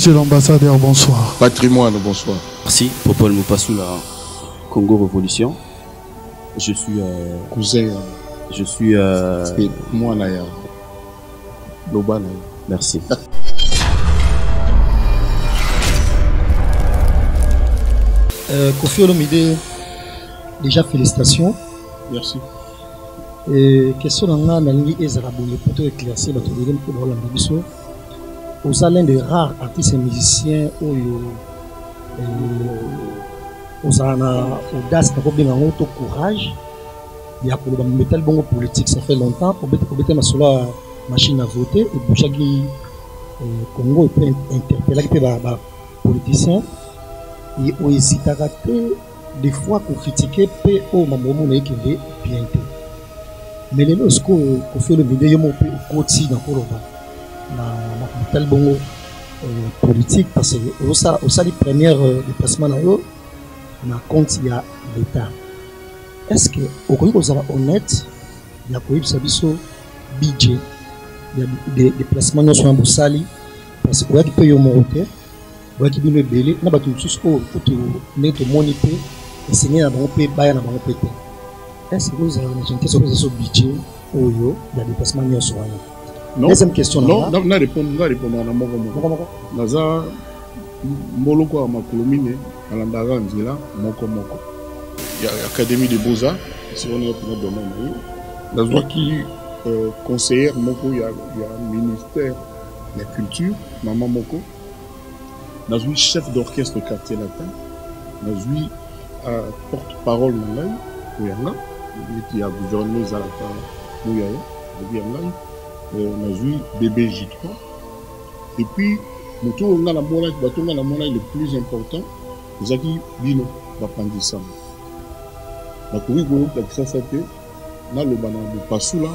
Monsieur l'ambassadeur, bonsoir. Patrimoine, bonsoir. Merci, Popol Mopassou, la Congo Révolution. Je suis... cousin. Je suis... moi, Naya. Loba, Naya. Merci. Koffi Olomidé, déjà félicitations. Merci. Et question de la langue Ezraboulé, pour éclaircir votre délire pour la langue. Vous êtes l'un des rares artistes et musiciens où on a audace, on a courage. Il y a pour le tel bon politique, ça fait longtemps. Pour mettre la machine à voter, et pour chaque Congo, il peut interpeller les politiciens. Et on hésite à rater des fois pour critiquer PO, Mamoumou, Nekende, bien. Mais les gens qui ont fait le vidéo, ils ont fait au quotidien pour le tel bon politique parce que au sali première déplacement là on a compte il y a l'État. Est-ce que au coin vous êtes honnête, il y a quoi il s'agit sur budget, il y a des déplacements non sur un sali parce que ouais qui peut y monter, ouais qui peut le bêler, n'a pas tout sous au tout mettre moniter enseigner à mon pays bayer à mon pays. Est-ce que vous avez une question sur budget au yo il y a des déplacements non sur non. Deuxième question. Non, non, non, répondre, non, répondre à la mort. Naza, Moloko à Makolomine, à l'Andara, Nzela, Moko Moko. Il y a l'Académie des Beaux-Arts, si on est là pour notre domaine. Naza qui conseillère Moko, il y a le ministère de la Culture, Maman Moko. Naza chef d'orchestre quartier latin. Naza porte-parole Malay, Ouyana, qui a gouverné Zalata, Mouyaya, Ouyana. On a vu BBJ3. Et puis, on a la monnaie, le plus important, c'est qui Bino, Bapandissam. La Corrigolo, la Xafate, là, le banane de Passoula,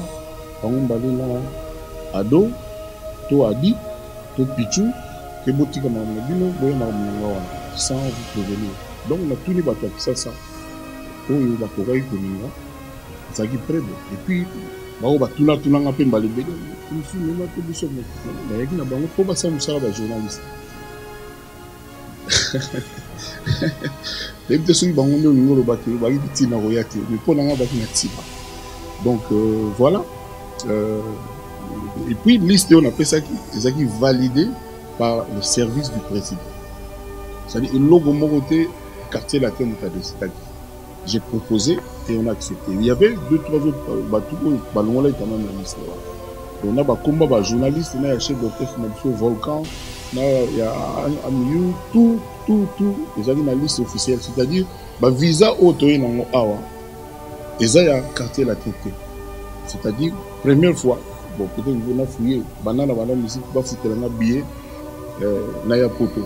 on balait là, Ado, To Adi, To Pichu, Kebotika Mamabino, Boyamamamamam, sans vous prévenir. Donc, on a tous les bateaux qui ça. Oh, il y a la Corrigolo, c'est qui prévôt. Et puis, donc voilà. Et puis liste on appelle ça qui validé par le service du président. C'est-à-dire le logo Moroté quartier latin de j'ai proposé et on a accepté. Il y avait deux, trois autres bateaux, ballons là, quand même, dans l'histoire. On a combat, journaliste, on a un chef d'orchestre, on a un volcan, on a un milieu, tout. Ils avaient une liste officielle, c'est-à-dire, visa auto et non awa. Et ça, il y a un quartier la tête. C'est-à-dire, première fois, bon, peut-être que vous avez fouillé, banane, banane, musique, bah, c'était un billet, naya poto.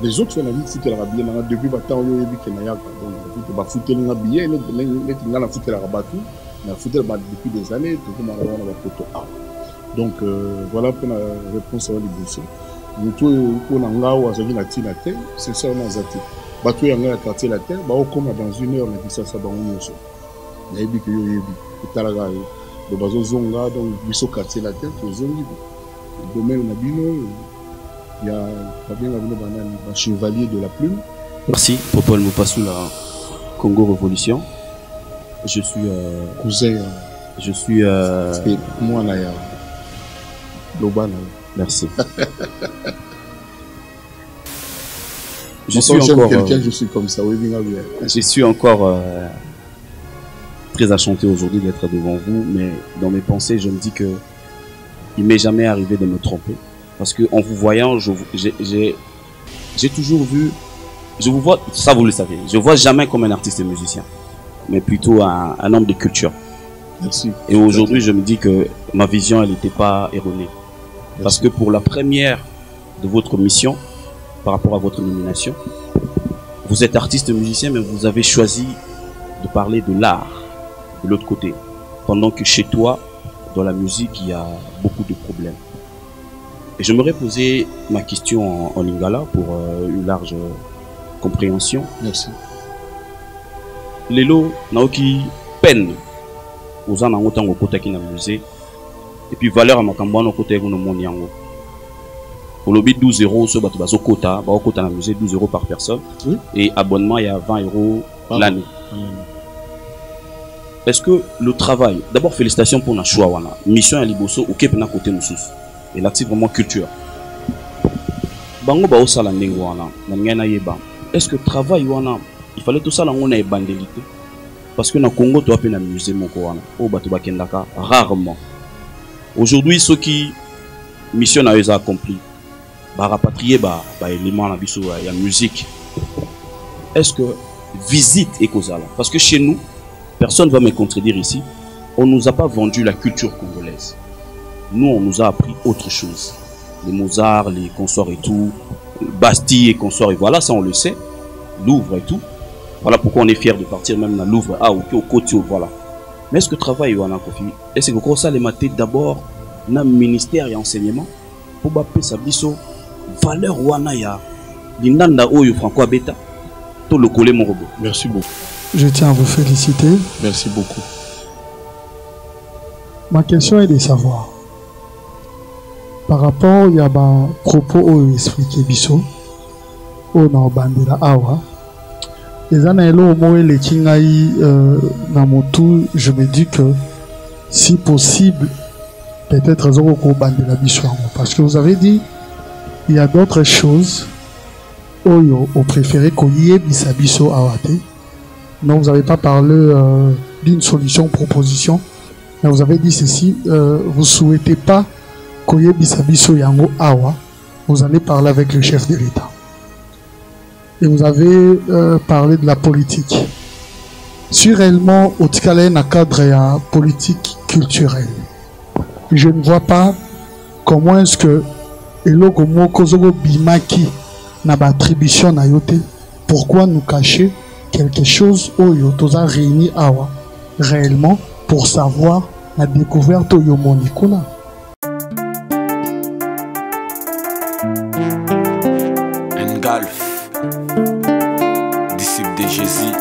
Les autres, on a vu que c'était la rabille, on a vu depuis battant, on a vu qu'il y a un billet, on a foutu la rabatou, on a foutu la rabatou depuis des années, on a vu qu'il y a un photo. Donc voilà pour la réponse à la libération. Nous tous, on a vu la tine à terre, c'est ça, on a zaté. Batou, on a quartier la terre, on a dans une heure, on a dit ça, ça va, on a ça. On a vu qu'il y a eu, on a vu, on a vu, on a vu, on a vu, on a vu, on a vu, on a vu, il y a Fabien Banane, un chevalier de la plume. Merci, Popol Mopassou, la Congo Révolution. Je suis. Cousin. Je suis. Moi, Naya. Loba, Naya. Merci. Je suis encore. Je suis comme ça, oui, bien, bien. Je suis encore très enchanté aujourd'hui d'être devant vous, mais dans mes pensées, je me dis que il m'est jamais arrivé de me tromper. Parce que en vous voyant, j'ai toujours vu, je vous vois, ça vous le savez, je vois jamais comme un artiste et musicien, mais plutôt un homme de culture. Merci. Et aujourd'hui, je me dis que ma vision, elle n'était pas erronée. Merci. Parce que pour la première de votre mission, par rapport à votre nomination, vous êtes artiste et musicien, mais vous avez choisi de parler de l'art de l'autre côté. Pendant que chez toi, dans la musique, il y a beaucoup de problèmes. Et j'aimerais poser ma question en lingala pour une large compréhension. Merci. Lelo naoki peine aux anangotangokota qui n'a musée et puis valeur à ma camboano côté vous ne moniango. Au lobby 12 € ce bateau baso quota, bah au quota la musée 12 € par personne et abonnement il y a 20 € l'année. Est-ce que le travail, d'abord félicitations pour notre choix wana. Mission à Liboso au Kepna côté nous souffre et là c'est vraiment culture. Bango ba au sala ndingo wana, na ngena yeba. Est-ce que travail wana, il fallait tout ça là on a bandélité parce que dans Congo tu as peine à musée moko wana. Au bateau bakendaka rarement. Aujourd'hui ceux qui mission à eux accompli rapatrier éléments il y a musique. Est-ce que visite est causale? Parce que chez nous, personne ne va me contredire ici, on ne nous a pas vendu la culture congolaise. Nous, on nous a appris autre chose. Les Mozart, les consorts et tout, Bastille et consorts et voilà, ça on le sait. Louvre et tout. Voilà pourquoi on est fiers de partir même dans Louvre. Ah, ok, au côté, voilà. Mais est-ce que travail, est-ce que ça les matés d'abord dans le ministère et enseignement pour bapper sa biseau valeur wana ya linanda oyo franco abeta to lokole mon robot. Merci beaucoup. Je tiens à vous féliciter. Merci beaucoup. Ma question est de savoir par rapport ya ba propos oyo expliqué biso ona bandela awa ezana elo moye lekingai na motu je me dis que si possible peut-être zoko bandela biso parce que vous avez dit il y a d'autres choses au préféré qu'on y ait bisabiso awate. Non, vous n'avez pas parlé d'une solution proposition. Mais vous avez dit ceci, vous ne souhaitez pas qu'on y ait bisabiso yango awa. Vous allez parler avec le chef de l'État. Et vous avez parlé de la politique. Si réellement, au Tikale, na cadre ya politique culturelle, je ne vois pas comment est-ce que et logo mokozogo bimaki na ba attribution na yote pourquoi nous cacher quelque chose oyo toza réuni awa réellement pour savoir la découverte oyo monikona. Engulf disciple de Jésus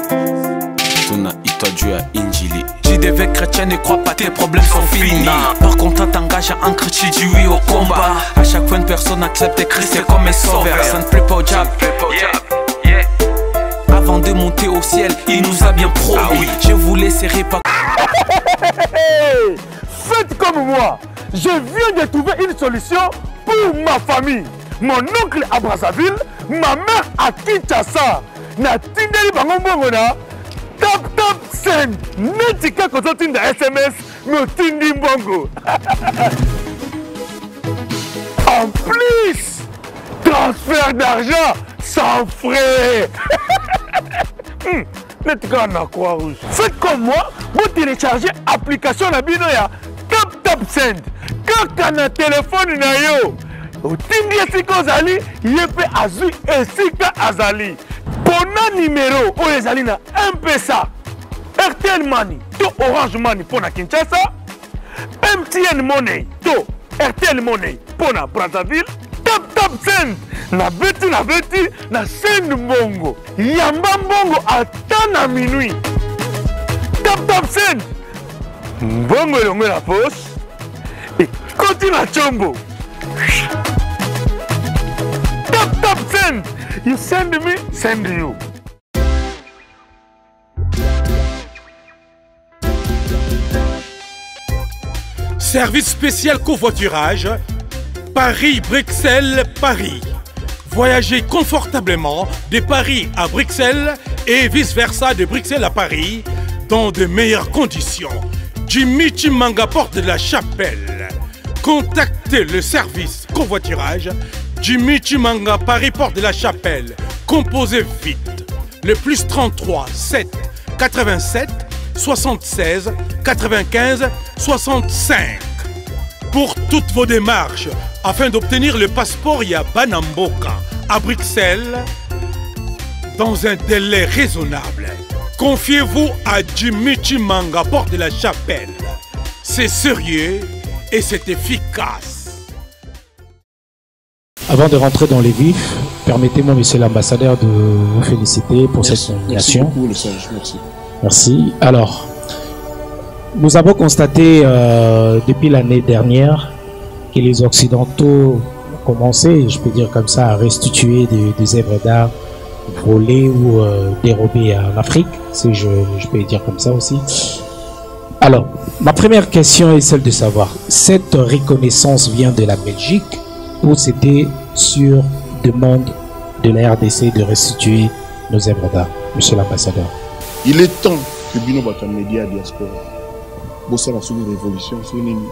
tona itadua injili. J'devais chrétien ne crois pas tes problèmes sont finis. Par contre t'engages à un chrétien tu dis oui au combat. À chaque fois une personne accepte Christ c'est comme un sauveur. Ça ne plaît pas au diable. Avant de monter au ciel il nous a bien promis. Ah oui. Je voulais serrer pas. Faites comme moi. Je viens de trouver une solution pour ma famille. Mon oncle à Brazzaville, ma mère à Kinshasa. Na tindeli bangomongona. CapTapSend, n'étiquette que tu as SMS, mais tu bongo. En plus, transfert d'argent sans frais. N'étiquette à quoi rouge. Faites comme moi, vous téléchargez l'application la binoya CapTapSend. Quand tu as un téléphone, vous avez Azali, Azali. Bon numéro, où les alliés na MPSA, RTL Money, to Orange Money pour na Kinshasa, MTN Money, to RTL Money pour na Brazzaville, CapTapSend, na beti, na send bongo, yamba bongo ata na minuit, CapTapSend, bongo longue la poche, et continue à chombo. CapTapSend. You send me, send you. Service spécial covoiturage, Paris-Bruxelles-Paris. Voyagez confortablement de Paris à Bruxelles et vice-versa de Bruxelles à Paris dans de meilleures conditions. Jimmy Chimanga porte de la Chapelle. Contactez le service covoiturage Jimmy Chimanga, Paris, Porte de la Chapelle. Composez vite. Le plus 33 7 87 76 95 65. Pour toutes vos démarches, afin d'obtenir le passeport Yabanamboka à Bruxelles, dans un délai raisonnable, confiez-vous à Jimmy Chimanga, Porte de la Chapelle. C'est sérieux et c'est efficace. Avant de rentrer dans les vifs, permettez-moi, monsieur l'ambassadeur, de vous féliciter pour cette nomination. Merci beaucoup, merci. Alors, nous avons constaté depuis l'année dernière que les Occidentaux commencé, je peux dire comme ça, à restituer des œuvres d'art volées ou dérobées en Afrique, si je peux dire comme ça aussi. Alors, ma première question est celle de savoir, cette reconnaissance vient de la Belgique ou c'était sur demande de la RDC de restituer nos œuvres d'art, monsieur l'ambassadeur? Il est temps que Bino Bata Média Diaspora, Bossa la Soumise Révolution, Souvenez-nous,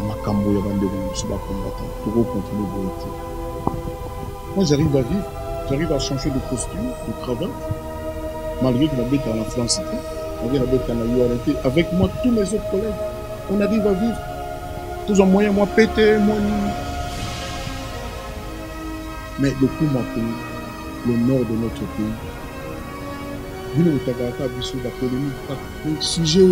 Amakambo Yavande, Souba Combattant, Toro continue de vérité. Moi j'arrive à vivre, j'arrive à changer de costume, de cravate, malgré que la bête à la France, malgré la bête à la URT, avec moi tous mes autres collègues, on arrive à vivre. Tous en moyen, moi pété, moi nini. Mais le coup m'a pris, le nord de notre pays. Nous avons fait un peu de temps. Je sais pas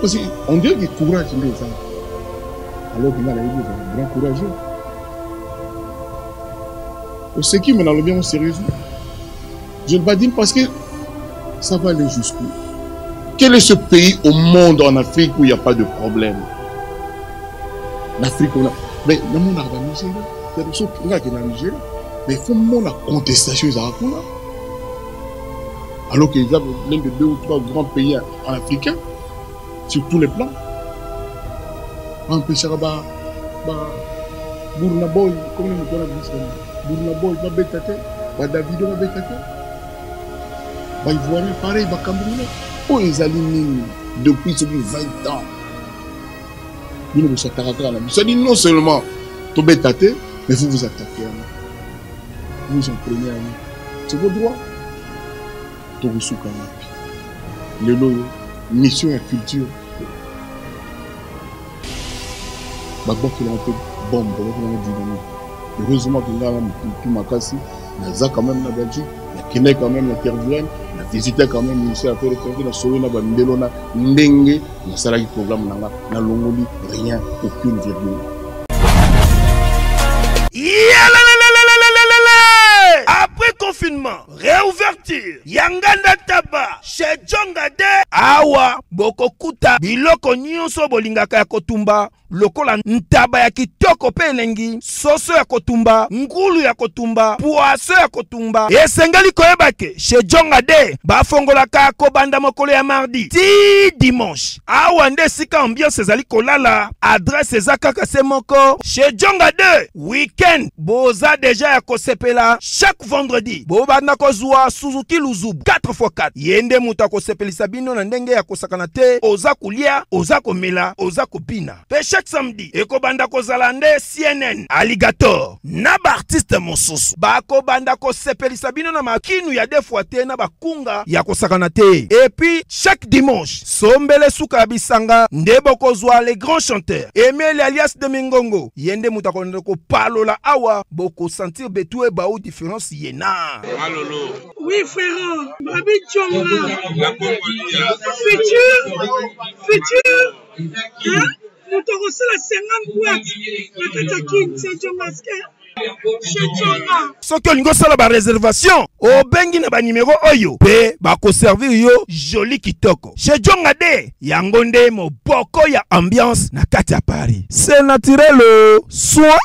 parce qu'on dirait que courage les gens. Alors que là, il y a un grand courageux. On sait qui, mais dans le bien, on s'est résolu. Je ne vais pas dire parce que ça va aller jusqu'où. Quel est ce pays au monde en Afrique où il n'y a pas de problème? L'Afrique, on a. Mais le monde a organisé. Il y a des choses qui ont organisé. Mais il faut que le monde a contestation. Alors qu'il y a l'un des deux ou trois grands pays en Afrique. Sur tous les plans. On peut dire Burna Boy, comment on peut dire Burna Boy, va Bétaté, va Davido, va Bétaté, va Ivoirien, pareil, va Camerounais. Oh, ils alignent depuis 20 ans. Ils ne sont pas là. Ils disent non seulement, tu Bétaté, mais vous vous attaquez à nous. Vous en prenez à nous. C'est vos droits. Tu vous soukana. Le loyo. Mission et culture. Maintenant qu'il a un peu bombe, heureusement qu'il a tout ma casse, il a quand même la Belgique, il a Kenya quand même la Tervuren, il a visité quand même le ministère des Affaires étrangères, il a sauvé la Bandelona, Ndenge, il a salarié le programme, il a l'ongoli, rien, aucune virgule. Confinement, réouverture, Yanganda Taba, chez Djongade, Awa, Boko Kuta, Biloko Nyonso Bolingaka Kotumba, Lokola Ntaba ya Kitoko Pelengi, Soso ya Kotumba, Ngulu ya Kotumba, Poasso ya Kotumba, Esengali Koebake, chez Djongade, Bafongola Kako Banda Mokolo ya mardi, Ti dimanche, Awa Nde Sika Ambiance Ezali Kolala, Adresse Ezaka Kasemoko, chez Djongade, Weekend, Boza Deja ya Kosepela, chaque vendredi, Boba Nakozua, Suzuki Luzubu, 4x4. Yende Moutako Sepelisabino, Nandenge Yako Sakanate, Ozako Lia, Ozako Mela, Ozako Pina. Pe chaque samedi, Eko Bandako Zalande, CNN, Alligator, Naba Artiste Monsos, Bako Bandako Sepelisabino, Nama Kinu Yade Fouate, Naba Kunga, Yako Sakanate. Et puis, chaque dimanche, Sombele Soukabi Sanga, Ndebokozua, les grands chanteurs, Emile alias de Mingongo, Yende Moutako Ndoko Palola Awa, Boko Sentir Betoué Bao Différence Yena. Malolo. Oui, frérot. Babi Tchonga. La Congolia. Futur. Hein? Nous t'en la 50 boîtes. La Katakin, c'est Tchongaske. Soki olingo sala ba réservation obengi na ba numéro oyo pe ba ko servir yo joli kitoko chez Djongade yango nde moboko ya ambiance na kati ya Paris. C'est naturel soin.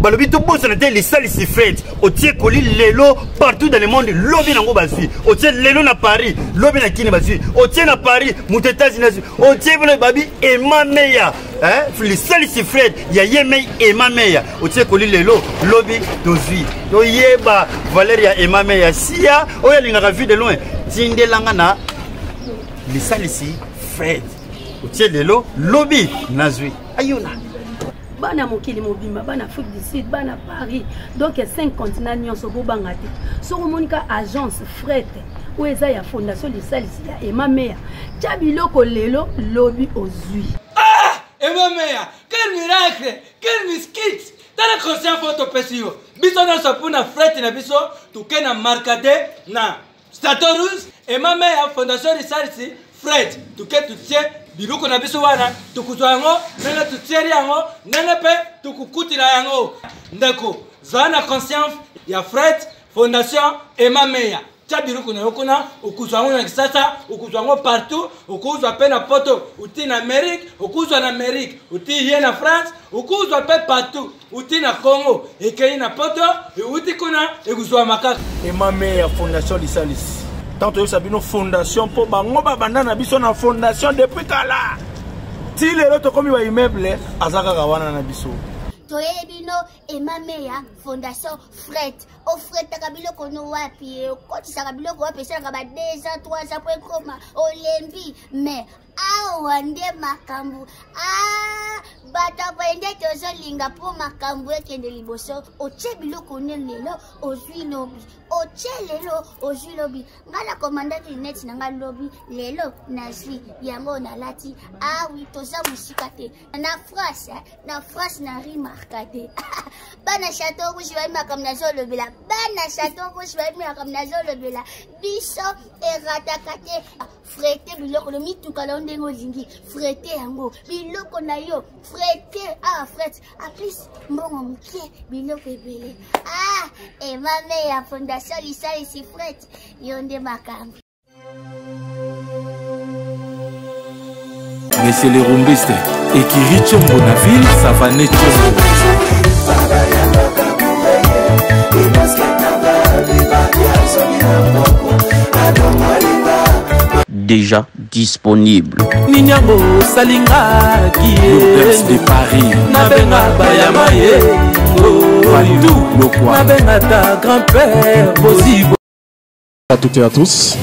Balobi tout bon sur les salles ici faites. Au tiers colis l'élo partout dans le monde. Lobby n'ango basu. Au tiers l'élo na Paris. Lobby na Kine basu. Au tiers na Paris. Mouteta zinasu. Au tiers vole babi et ma meya. Hein? Les salles ici faites. Ya yemei et ma meya. Au tiers colis l'élo. Lobby dozui. No yeba Valeria et ma meya. Sia. Oya l'ingara vu de loin. Tinde langana. Les salles ici faites. Au tiers l'élo. Lobby nazui. Ayona. Bana mokili mobimba bana Afrique du Sud bana Paris donc 5 continents nyonso bobangati soko monika agence fret ou eza ya fondation de salisi ya ema mère tchabiloko lelo lobby ozui. Ah Quel miracle! Quel musquit! T'as conscient faut te pécio. Biso na sapuna frette na biso, tu kena markade na Statorus et ma mère fondation de Sarsi, Fred, tu kena tu tiens biruko na biso wana, tu kuzwango, nana tu tieri yango, nana pe tu kukutira yango. Ndako, zana conscience ya Fred fondation et ma mère. Chabiruko na yokona, ukuzwango na kisasa, ukuzwango partout, ukuzwa pe na poto, uti na Amérique, ukuzwa na Amérique, uti hier na France, ukuzwa pe partout, uti na Congo, ekei na poto, uti kona, ukuzwa makaka. Et ma mère fondation de Salis. Tant que ça bino fondation po bango ba bandana biso na fondation depuis kala. Ti lelo to komi ba immeuble azaka kawana na biso. Toyebino et ma mère fondation Fred au Fred takabilo kono wapi ko ti sakabilo ko wapi sanga ba 200 300 point coma olembi mais awande makambu ah bata bende tozolinga po makambu ekende liboso ochebilo kono lelo ozuinobi ochelelo ozuinobi ngala commandant net nanga lobby lelo nazi yango na lati ah oui toza musikate na France na rima kade bana château rouge va ma comme nazo le bela bana château rouge va ma comme nazo le bela biso erata kate frete biloko le mitu kala ndengo zingi frete yango biloko na yo frete ah frete a plus mbongo mkie biloko ebele ah et ma mère fondation lisa ici frete yonde makam mais c'est les rumbistes et qui riche en Bonaville, ça va naître. Déjà disponible. Ninyambo Salinga qui est de Paris. Nabenga Bayamaye. Tout Nabenga ta grand-père. Bonjour à toutes et à tous.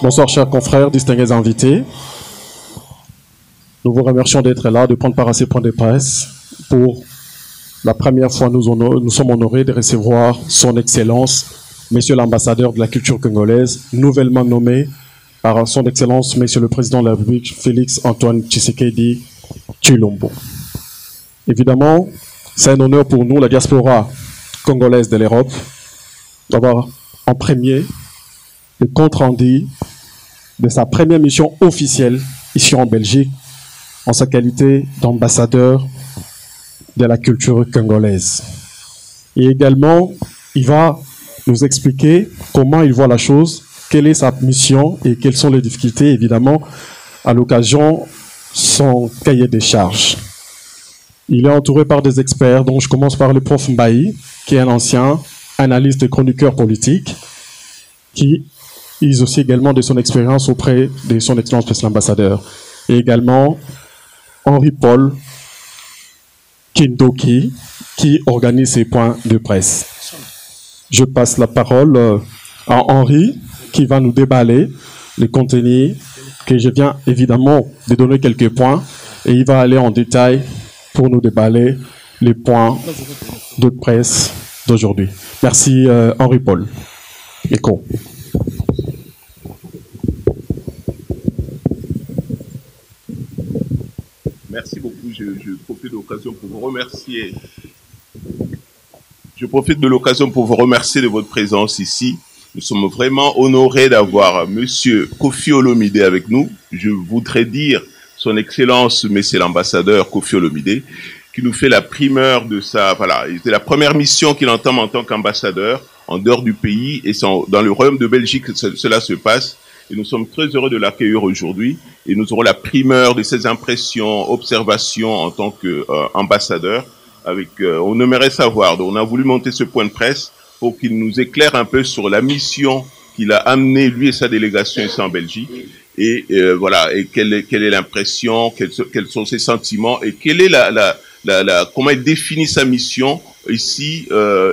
Bonsoir chers confrères, distingués invités. Nous vous remercions d'être là, de prendre part à ces points de presse. Pour la première fois, nous sommes honorés de recevoir son Excellence, Monsieur l'ambassadeur de la culture congolaise, nouvellement nommé par son Excellence, Monsieur le Président de la République, Félix Antoine Tshisekedi Tshilombo. Évidemment, c'est un honneur pour nous, la diaspora congolaise de l'Europe, d'avoir en premier le compte-rendu de sa première mission officielle ici en Belgique, en sa qualité d'ambassadeur de la culture congolaise. Et également, il va nous expliquer comment il voit la chose, quelle est sa mission et quelles sont les difficultés, évidemment, à l'occasion son cahier des charges. Il est entouré par des experts, dont je commence par le prof Mbahi, qui est un ancien analyste et chroniqueur politique, qui use aussi également de son expérience auprès de son excellence président l'ambassadeur. Et également, Henri-Paul Kindoki qui organise ces points de presse. Je passe la parole à Henri qui va nous déballer les contenus que je viens évidemment de donner quelques points et il va aller en détail pour nous déballer les points de presse d'aujourd'hui. Merci Henri-Paul. Écho. Merci beaucoup. Je profite de l'occasion pour vous remercier. Je profite de l'occasion pour vous remercier de votre présence ici. Nous sommes vraiment honorés d'avoir Monsieur Koffi Olomidé avec nous. Je voudrais dire son Excellence, Monsieur l'ambassadeur Koffi Olomidé, qui nous fait la primeur de sa, voilà, c'est la première mission qu'il entame en tant qu'ambassadeur en dehors du pays et dans le royaume de Belgique. Cela se passe. Et nous sommes très heureux de l'accueillir aujourd'hui et nous aurons la primeur de ses impressions, observations en tant qu'ambassadeur. On aimerait savoir, donc on a voulu monter ce point de presse pour qu'il nous éclaire un peu sur la mission qu'il a amenée, lui et sa délégation ici en Belgique. Et voilà, et quelle est l'impression, quels sont ses sentiments et quelle est comment il définit sa mission ici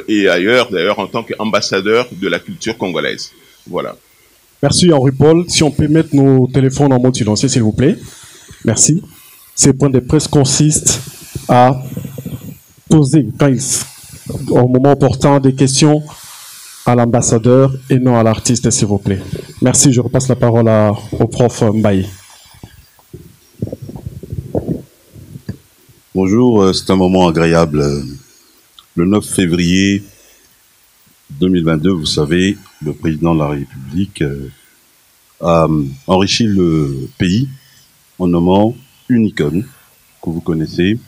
et ailleurs, d'ailleurs, en tant qu'ambassadeur de la culture congolaise. Voilà. Merci Henri-Paul. Si on peut mettre nos téléphones en mode silencieux, s'il vous plaît. Merci. Ces points de presse consistent à poser, au moment opportun, des questions à l'ambassadeur et non à l'artiste, s'il vous plaît. Merci. Je repasse la parole au prof Mbahi. Bonjour, c'est un moment agréable. Le 9 février 2022, vous savez, le président de la République a enrichi le pays en nommant une icône que vous connaissez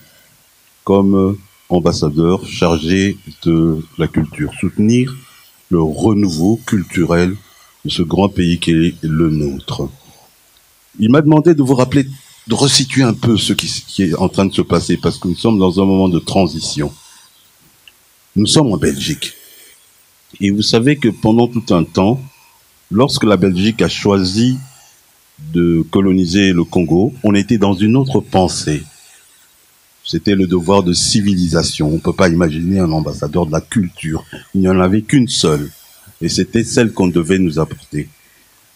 comme ambassadeur chargé de la culture. Soutenir le renouveau culturel de ce grand pays qui est le nôtre. Il m'a demandé de vous rappeler, de resituer un peu ce qui est en train de se passer, parce que nous sommes dans un moment de transition. Nous sommes en Belgique. Et vous savez que pendant tout un temps, lorsque la Belgique a choisi de coloniser le Congo, on était dans une autre pensée. C'était le devoir de civilisation. On ne peut pas imaginer un ambassadeur de la culture. Il n'y en avait qu'une seule. Et c'était celle qu'on devait nous apporter.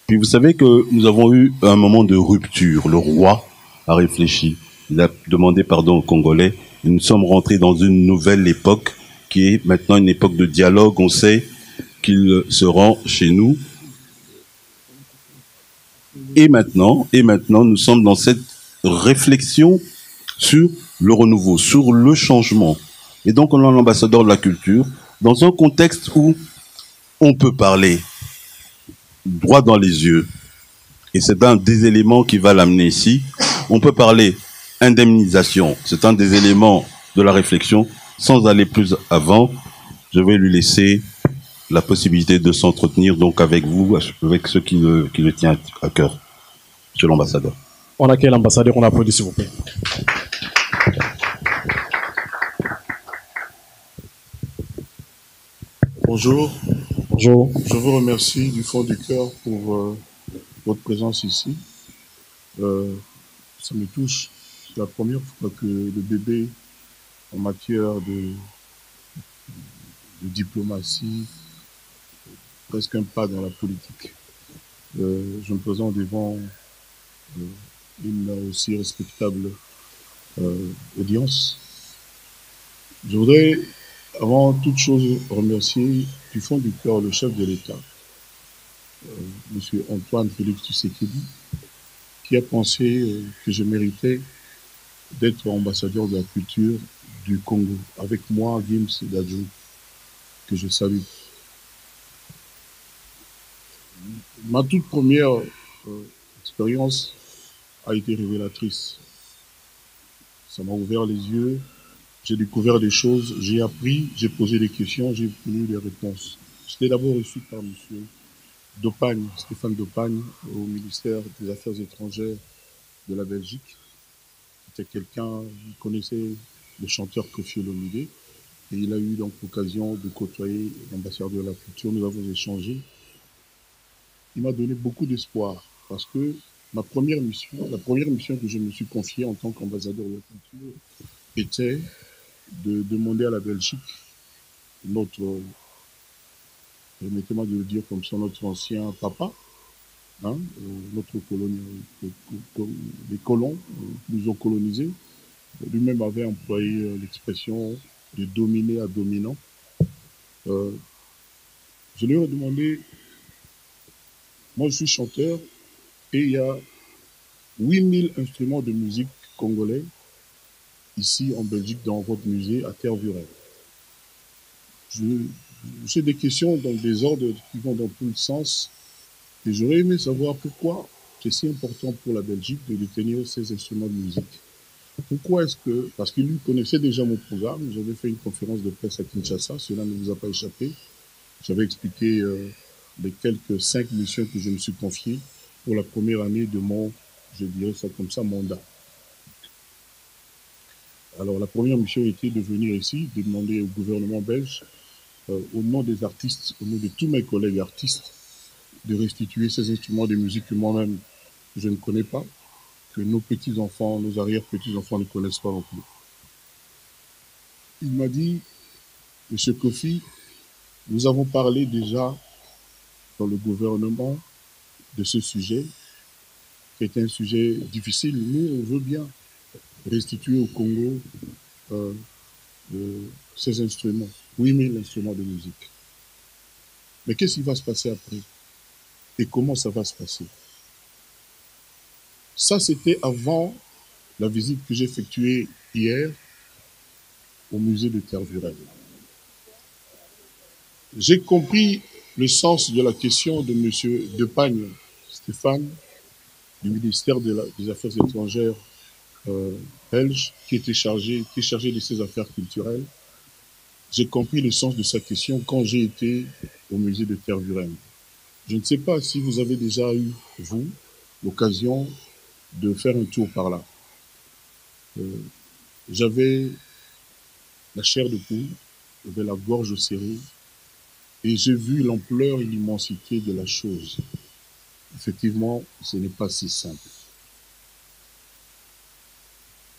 Puis vous savez que nous avons eu un moment de rupture. Le roi a réfléchi. Il a demandé pardon aux Congolais. Et nous sommes rentrés dans une nouvelle époque qui est maintenant une époque de dialogue. On sait qu'il se rend chez nous. Et maintenant, nous sommes dans cette réflexion sur le renouveau, sur le changement. Et donc, on a l'ambassadeur de la culture dans un contexte où on peut parler droit dans les yeux. Et c'est un des éléments qui va l'amener ici. On peut parler indemnisation. C'est un des éléments de la réflexion. Sans aller plus avant, je vais lui laisser la possibilité de s'entretenir donc avec vous, avec ceux qui le tiennent à cœur. Monsieur l'ambassadeur. On accueille l'ambassadeur, on applaudit s'il vous plaît. Bonjour. Bonjour. Je vous remercie du fond du cœur pour votre présence ici. Ça me touche. C'est la première fois que le bébé, en matière de diplomatie, presque un pas dans la politique. Je me présente devant une aussi respectable audience. Je voudrais, avant toute chose, remercier du fond du cœur le chef de l'État, M. Antoine Félix Tshisekedi, qui a pensé que je méritais d'être ambassadeur de la culture du Congo, avec moi, Gims et Dajou, que je salue. Ma toute première expérience a été révélatrice. Ça m'a ouvert les yeux, j'ai découvert des choses, j'ai appris, j'ai posé des questions, j'ai obtenu des réponses. J'étais d'abord reçu par M. Dopagne, Stéphane Dopagne, au ministère des Affaires étrangères de la Belgique. C'était quelqu'un qui connaissait le chanteur Koffi Olomidé, et il a eu donc l'occasion de côtoyer l'ambassadeur de la culture. Nous avons échangé. Il m'a donné beaucoup d'espoir, parce que ma première mission, la première mission que je me suis confiée en tant qu'ambassadeur de la culture, était de demander à la Belgique, notre, permettez-moi de le dire comme ça, notre ancien papa, hein, notre colonie, les colons qui nous ont colonisés. Lui-même avait employé l'expression de dominé à dominant. Je lui ai demandé, moi je suis chanteur et il y a 8000 instruments de musique congolais ici en Belgique dans votre musée à Tervuren. J'ai des questions dans des ordres qui vont dans tout le sens et j'aurais aimé savoir pourquoi c'est si important pour la Belgique de détenir ces instruments de musique. Pourquoi est-ce que, parce qu'il lui connaissait déjà mon programme, j'avais fait une conférence de presse à Kinshasa, cela ne vous a pas échappé. J'avais expliqué les quelques 5 missions que je me suis confiées pour la première année de mon, je dirais ça comme ça, mandat. Alors la première mission était de venir ici, de demander au gouvernement belge, au nom des artistes, au nom de tous mes collègues artistes, de restituer ces instruments de musique que moi-même je ne connais pas, que nos petits-enfants, nos arrière-petits-enfants ne connaissent pas non plus. Il m'a dit, Monsieur Koffi, nous avons parlé déjà dans le gouvernement de ce sujet, qui est un sujet difficile. Nous, on veut bien restituer au Congo ces instruments, 8000 instruments de musique. Mais qu'est-ce qui va se passer après? Et comment ça va se passer? Ça, c'était avant la visite que j'ai effectuée hier au musée de Tervuren. J'ai compris le sens de la question de M. Dopagne, Stéphane, du ministère des Affaires étrangères belge, qui est chargé de ses affaires culturelles. J'ai compris le sens de sa question quand j'ai été au musée de Tervuren. Je ne sais pas si vous avez déjà eu, vous, l'occasion de faire un tour par là. J'avais la chair de poule, j'avais la gorge serrée, et j'ai vu l'ampleur et l'immensité de la chose. Effectivement, ce n'est pas si simple.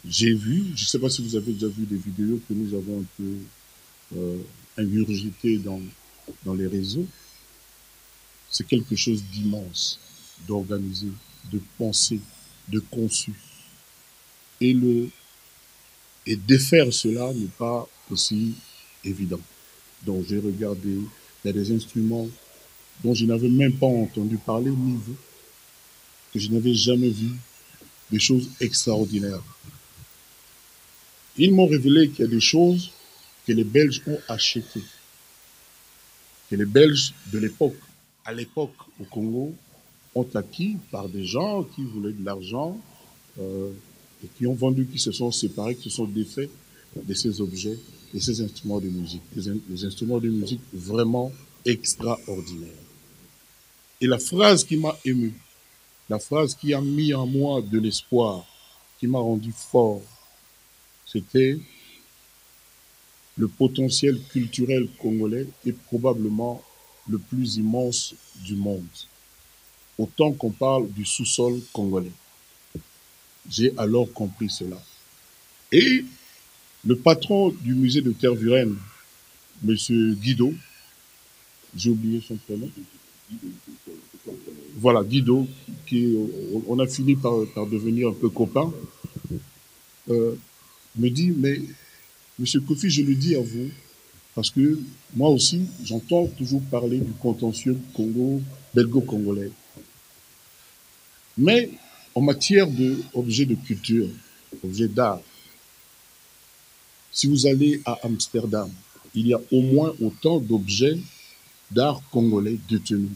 J'ai vu, je ne sais pas si vous avez déjà vu des vidéos que nous avons un peu ingurgitées dans les réseaux. C'est quelque chose d'immense, d'organisé, de pensé, de conçu. Et défaire cela n'est pas aussi évident. Donc j'ai regardé, il y a des instruments dont je n'avais même pas entendu parler, ni vu, que je n'avais jamais vu, des choses extraordinaires. Ils m'ont révélé qu'il y a des choses que les Belges ont achetées, que les Belges de l'époque, à l'époque au Congo, ont acquis par des gens qui voulaient de l'argent et qui ont vendu, qui se sont séparés, qui se sont défaits de ces objets et ces instruments de musique. Des instruments de musique vraiment extraordinaires. Et la phrase qui m'a ému, la phrase qui a mis en moi de l'espoir, qui m'a rendu fort, c'était le potentiel culturel congolais est probablement le plus immense du monde. Autant qu'on parle du sous-sol congolais. J'ai alors compris cela. Et le patron du musée de Tervuren, M. Guido, j'ai oublié son prénom. Voilà, Guido, on a fini par devenir un peu copains. Me dit, mais M. Koffi, je le dis à vous, parce que moi aussi, j'entends toujours parler du contentieux belgo-congolais. Mais en matière d'objets de culture, objets d'art, si vous allez à Amsterdam, il y a au moins autant d'objets d'art congolais détenus.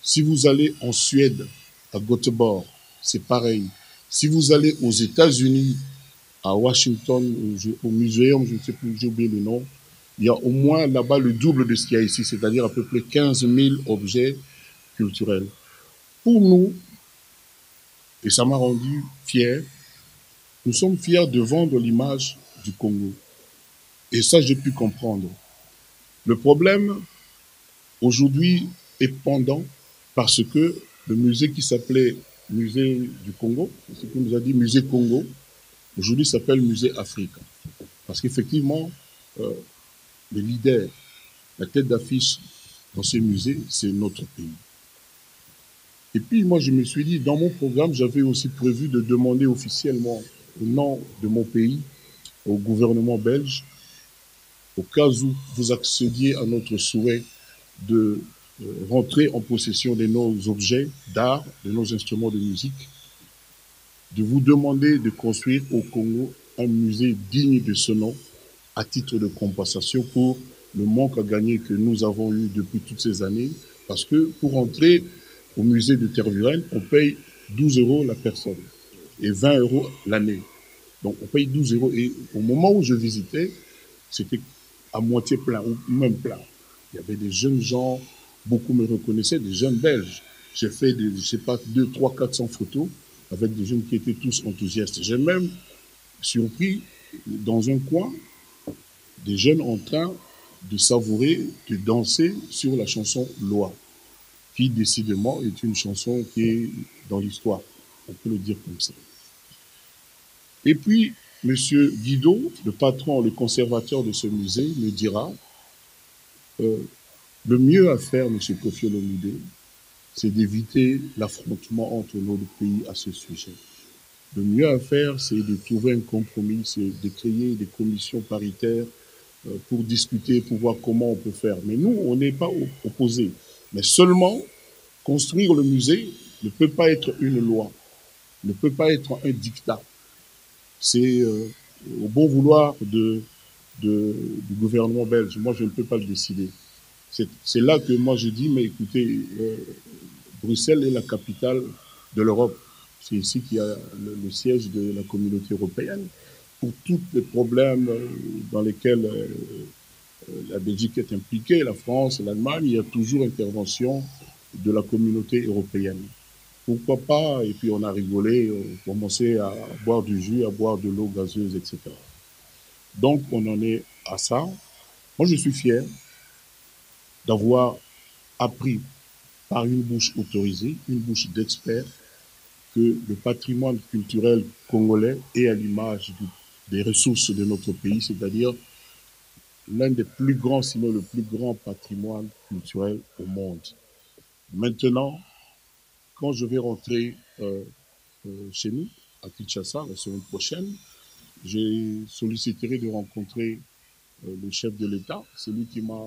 Si vous allez en Suède, à Göteborg, c'est pareil. Si vous allez aux États-Unis, à Washington, au muséum, je ne sais plus, j'ai oublié le nom, il y a au moins là-bas le double de ce qu'il y a ici, c'est-à-dire à peu près 15 000 objets culturels. Pour nous, et ça m'a rendu fier, nous sommes fiers de vendre l'image du Congo. Et ça, j'ai pu comprendre. Le problème, aujourd'hui, est pendant parce que le musée qui s'appelait Musée du Congo, c'est ce qu'on nous a dit Musée Congo, aujourd'hui s'appelle Musée Afrique. Parce qu'effectivement, le leader, la tête d'affiche dans ce musée, c'est notre pays. Et puis moi, je me suis dit, dans mon programme, j'avais aussi prévu de demander officiellement au nom de mon pays, au gouvernement belge, au cas où vous accédiez à notre souhait de rentrer en possession de nos objets d'art, de nos instruments de musique, de vous demander de construire au Congo un musée digne de ce nom, à titre de compensation pour le manque à gagner que nous avons eu depuis toutes ces années, parce que pour entrer au musée de Tervuren, on paye 12 € la personne et 20 € l'année. Donc on paye 12 € et au moment où je visitais, c'était à moitié plein ou même plein. Il y avait des jeunes gens, beaucoup me reconnaissaient, des jeunes Belges. J'ai fait, je sais pas, 2, 3, 400 photos avec des jeunes qui étaient tous enthousiastes. J'ai même surpris dans un coin des jeunes en train de savourer, de danser sur la chanson « Loi », qui décidément est une chanson qui est dans l'histoire. On peut le dire comme ça. Et puis, M. Guido, le patron, le conservateur de ce musée, me dira « Le mieux à faire, M. Koffi Olomidé, c'est d'éviter l'affrontement entre nos deux pays à ce sujet. Le mieux à faire, c'est de trouver un compromis, c'est de créer des commissions paritaires pour discuter, pour voir comment on peut faire. Mais nous, on n'est pas opposés. Mais seulement, construire le musée ne peut pas être une loi, ne peut pas être un dictat. C'est au bon vouloir de, du gouvernement belge. Moi, je ne peux pas le décider. C'est là que moi, j'ai dit, mais écoutez, Bruxelles est la capitale de l'Europe. C'est ici qu'il y a le siège de la communauté européenne. Pour tous les problèmes dans lesquels la Belgique est impliquée, la France, l'Allemagne, il y a toujours intervention de la communauté européenne. Pourquoi pas? Et puis on a rigolé, on commençait à boire du jus, à boire de l'eau gazeuse, etc. Donc on en est à ça. Moi je suis fier d'avoir appris par une bouche autorisée, une bouche d'experts, que le patrimoine culturel congolais est à l'image des ressources de notre pays, c'est-à-dire l'un des plus grands, sinon le plus grand patrimoine culturel au monde. Maintenant, quand je vais rentrer chez nous, à Kinshasa, la semaine prochaine, j'ai sollicité de rencontrer le chef de l'État, celui qui m'a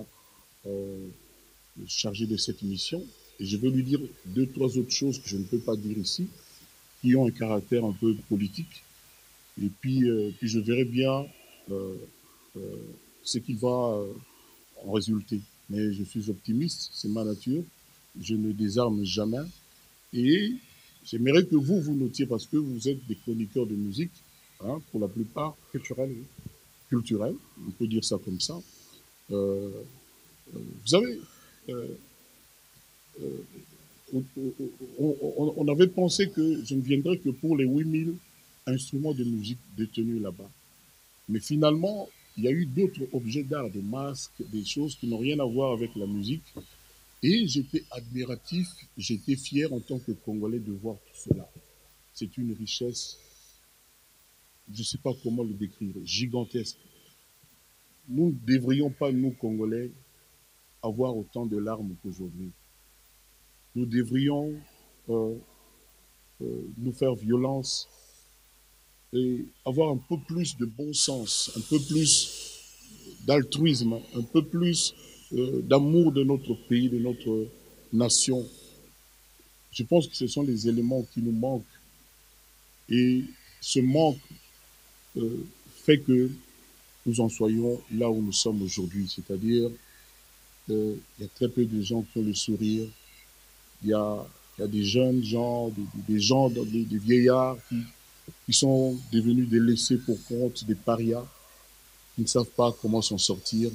chargé de cette mission, et je vais lui dire deux, trois autres choses que je ne peux pas dire ici, qui ont un caractère un peu politique, et puis je verrai bien ce qui va en résulter. Mais je suis optimiste, c'est ma nature, je ne désarme jamais, et j'aimerais que vous vous notiez, parce que vous êtes des chroniqueurs de musique, hein, pour la plupart culturels, on peut dire ça comme ça. Vous savez, on avait pensé que je ne viendrais que pour les 8000 instruments de musique détenus là-bas. Mais finalement, il y a eu d'autres objets d'art, des masques, des choses qui n'ont rien à voir avec la musique. Et j'étais admiratif, j'étais fier en tant que Congolais de voir tout cela. C'est une richesse, je ne sais pas comment le décrire, gigantesque. Nous ne devrions pas, nous Congolais, avoir autant de larmes qu'aujourd'hui. Nous devrions nous faire violence et avoir un peu plus de bon sens, un peu plus d'altruisme, un peu plus d'amour de notre pays, de notre nation. Je pense que ce sont les éléments qui nous manquent. Et ce manque fait que nous en soyons là où nous sommes aujourd'hui. C'est-à-dire, il y a très peu de gens qui ont le sourire. Il y a des jeunes gens, des vieillards qui sont devenus des laissés pour compte, des parias, qui ne savent pas comment s'en sortir.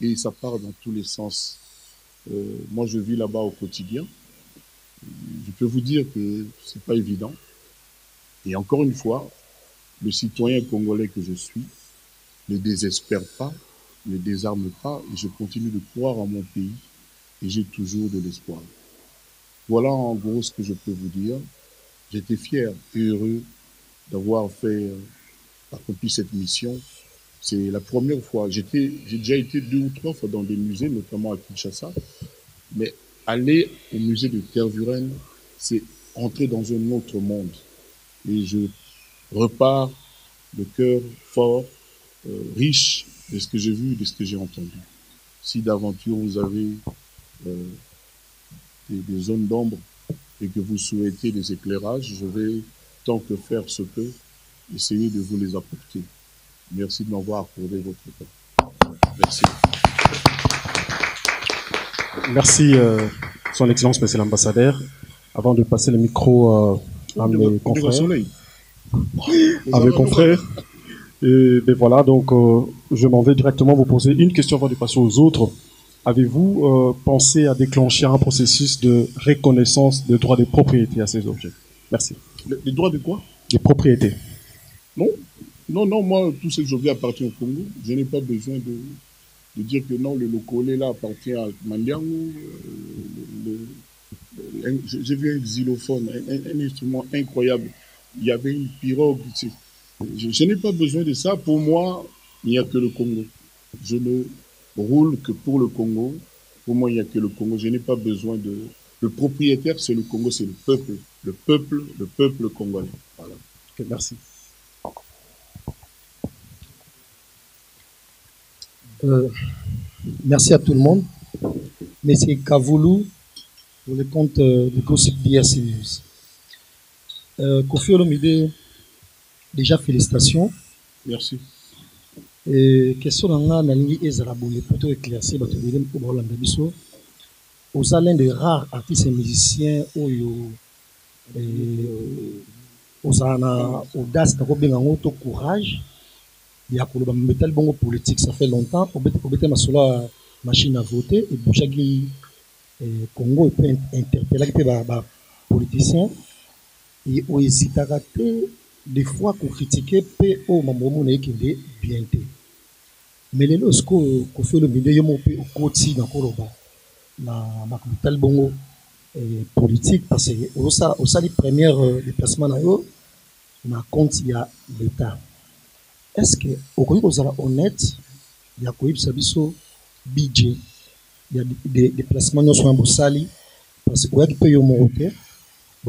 Et ça part dans tous les sens. Moi, je vis là-bas au quotidien. Je peux vous dire que c'est pas évident. Et encore une fois, le citoyen congolais que je suis ne désespère pas, ne désarme pas, et je continue de croire en mon pays, et j'ai toujours de l'espoir. Voilà en gros ce que je peux vous dire. J'étais fier et heureux d'avoir accompli cette mission. C'est la première fois. J'ai déjà été 2 ou 3 fois dans des musées, notamment à Kinshasa. Mais aller au musée de Tervuren, c'est entrer dans un autre monde. Et je repars le cœur fort, riche de ce que j'ai vu, de ce que j'ai entendu. Si d'aventure vous avez des zones d'ombre et que vous souhaitez des éclairages, je vais, tant que faire se peut, essayer de vous les apporter. Merci de m'avoir accordé votre temps. Merci. Merci, Son Excellence, Monsieur l'Ambassadeur. Avant de passer le micro à mes confrères, ben voilà, donc je m'en vais directement vous poser une question avant de passer aux autres. Avez-vous pensé à déclencher un processus de reconnaissance des droits de propriété à ces objets? Merci. Les droits de quoi? Des propriétés. Non. Non, non, moi, tous ces objets appartiennent au Congo. Je n'ai pas besoin de dire que non, le locolé là appartient à Mandiangou. J'ai vu un xylophone, un instrument incroyable. Il y avait une pirogue. Je n'ai pas besoin de ça. Pour moi, il n'y a que le Congo. Je ne roule que pour le Congo. Pour moi, il n'y a que le Congo. Je n'ai pas besoin de... Le propriétaire, c'est le Congo, c'est le peuple. Le peuple congolais. Voilà. Okay, merci. Merci à tout le monde. Monsieur Kavoulou, pour le compte du Gossip DRC News. Koffi Olomidé, déjà félicitations. Merci. question la ligne Ezrabouli plutôt éclaircir bato bilem ko bolanda biso aux alains de rares artistes et musiciens oyo aux ana audace ko benga ngoto courage ya ko ba metal bongo politique ça fait longtemps obete masolo machine à voter et bouchagli Congo peut interpeller ba politiciens et o hésitera des fois qu'on critiquait PO Mamomon et qui est bien été. Mais les lorsque Koffi Olomidé y a mon peu au côté dans Koroba, la Macoutel Bongo politique, parce que au sein des premiers déplacements d'ailleurs, on a compte il y a l'État. Est-ce que au côté aux ala honnête, il y a quoi il s'agit sur budget, il y a des déplacements non soit embauchés, parce que ouais qui peut y monter.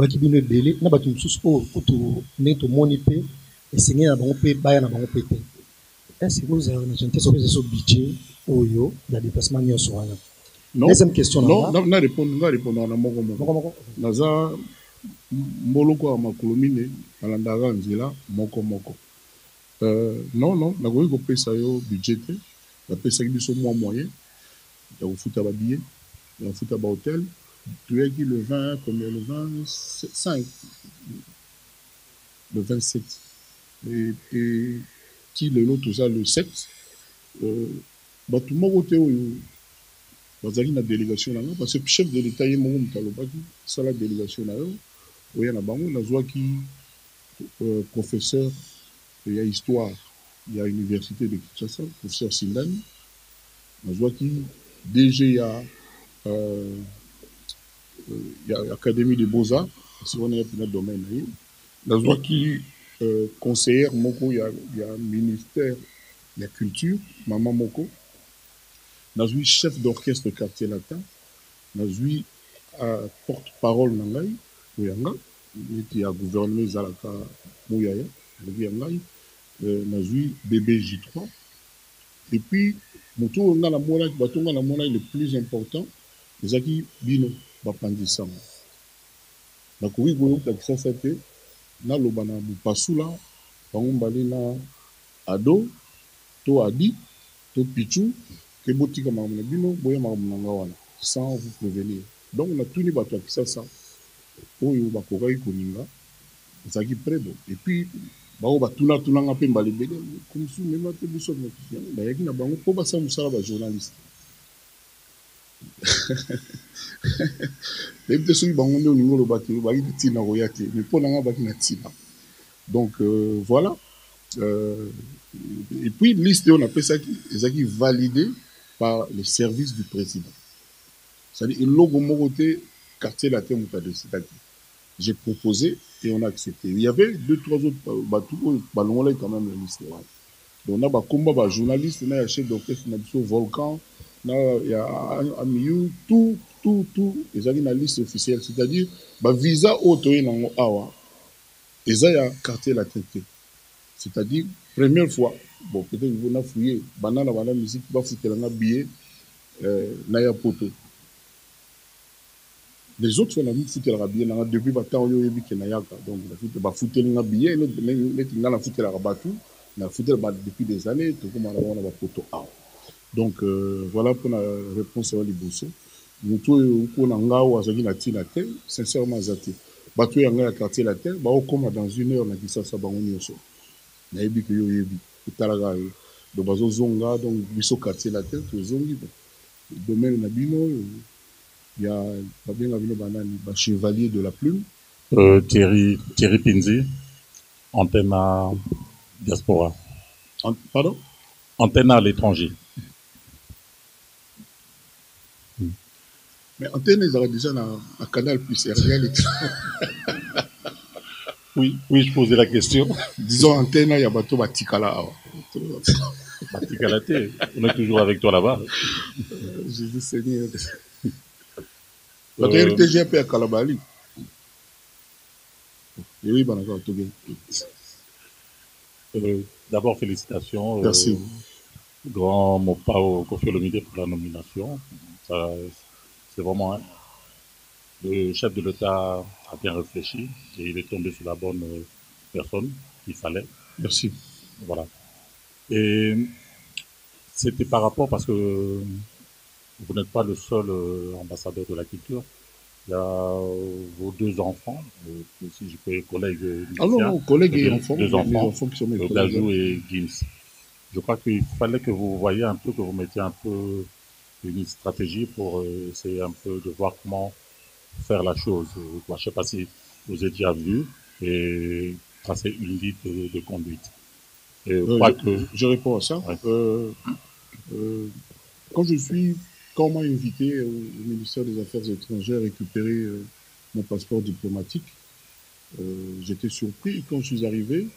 Qui vient de délai, n'a pas de soucis pour tout mettre au monopé et signer un bon bail à bon pépé. Est-ce que vous avez une question sur ce budget ou yo, la déplacement n'y a sur rien? Non, deuxième question. Non, non, non, répondons, répondons à mon commandant. Naza Moloko à ma colomine, à l'andaga Angela, Moko Moko. Non, non, n'a pas eu de pèse à yo budgété, la pèse à qui sont moins moyens, il y a au foot à babiller, il y a au foot à hôtel. Tu as dit le 20, combien le 25, le 27. Et qui le lot, tout ça, le 7. Bah, tout le monde a une délégation là-bas, parce que le chef de l'État est mon homme, ça la délégation là-bas. Il y a un abandon, qui professeur, il y a histoire, il y a l'université de Kinshasa, professeur Sindan, il y a qui DGA. Il y a l'Académie des Beaux-Arts, si on est dans le domaine. Dans ce qui conseillère, Moko, il y a le ministère de la Culture, Maman Moko. Dans ce chef d'orchestre quartier latin, dans ce porte-parole, il y a gouvernement Zalaka Mouyaya, dans ce BBJ3. Et puis, le plus important, c'est ce qui Bino. Bapandisam. La Corée Goulouk a fait fêter, na l'obana Mopassula, Pangombali na Ado, To Adi, To Pichu, Kebotika Mamabino, Boyamamangawana, sans vous prévenir. Donc on a tout libre à ça, ça. Oyo Bakoraï Koninga, Zaki Predo. Et puis, Baoba Tuna Tunanga Pembali Bédé, comme si même à Téboussot, Dayakina Bango, Pobasa Moussaraba, journaliste. Donc voilà. Et puis liste on appelle ça qui validé par les services du président. C'est-à-dire le logo Moroté quartier latin Moutadé. J'ai proposé et on a accepté. Il y avait deux trois autres bateaux ballons là quand même la liste. Donc on a combat journaliste, on a acheté d'orchestre, on a dit volcan. Il y a tout, ils ont une liste officielle, c'est-à-dire, bah visa auto et non awa, ils ont quartier la tête. C'est-à-dire, première fois, bon peut-être que vous n'avez fouillé, banana la musique, va foutre un billet, n'aya poto. Les autres on a vu foutre un billet, depuis battant yo yebi kenayaka, donc on a foutre un billet, on a foutre la rabatou, on a foutre depuis des années, tout comme on a poto awa. Donc voilà pour la réponse à Liboso. Nous tous on a ngao azaki na ti na terre, sincèrement zati. Bato yanga quartier la terre, ba okoma dans une heure na Kinshasa bango nyoso. Na yebi ko yo yebi, italaga do bazo zonga donc biso quartier la terre to zongi ba. Domaine na bino il y a ba benga bino banani ba chevalier de la plume. Thierry Pinzi en thème à diaspora. Pardon? En thème à l'étranger. Mais antenne, ils auraient déjà un canal plus aérien. Oui, oui, je posais la question. Disons, antenne, il y a bateau Batikala. Batikala, on est toujours avec toi là-bas. Jésus Seigneur. Bateau RTGP à Kalabali. Et oui, bon, encore, tout bien. D'abord, félicitations. Merci. Grand Mopao Koffi Olomidé pour la nomination. Ça, c'est vraiment hein, le chef de l'État a bien réfléchi et il est tombé sur la bonne personne qu'il fallait. Merci. Voilà. Et C'était par rapport, parce que vous n'êtes pas le seul ambassadeur de la culture. Il y a vos deux enfants, si je peux, collègues. Ah non, non, collègues et enfants. Deux enfants, qui sont mes Dajou et Gims. Je crois qu'il fallait que vous voyiez un peu, que vous mettiez un peu une stratégie pour essayer un peu de voir comment faire la chose. Je ne sais pas si vous étiez à vue et tracer une ligne de conduite. Et je réponds à ça. Ouais. Quand on m'a invité au ministère des Affaires étrangères à récupérer mon passeport diplomatique, j'étais surpris. Quand je suis arrivé,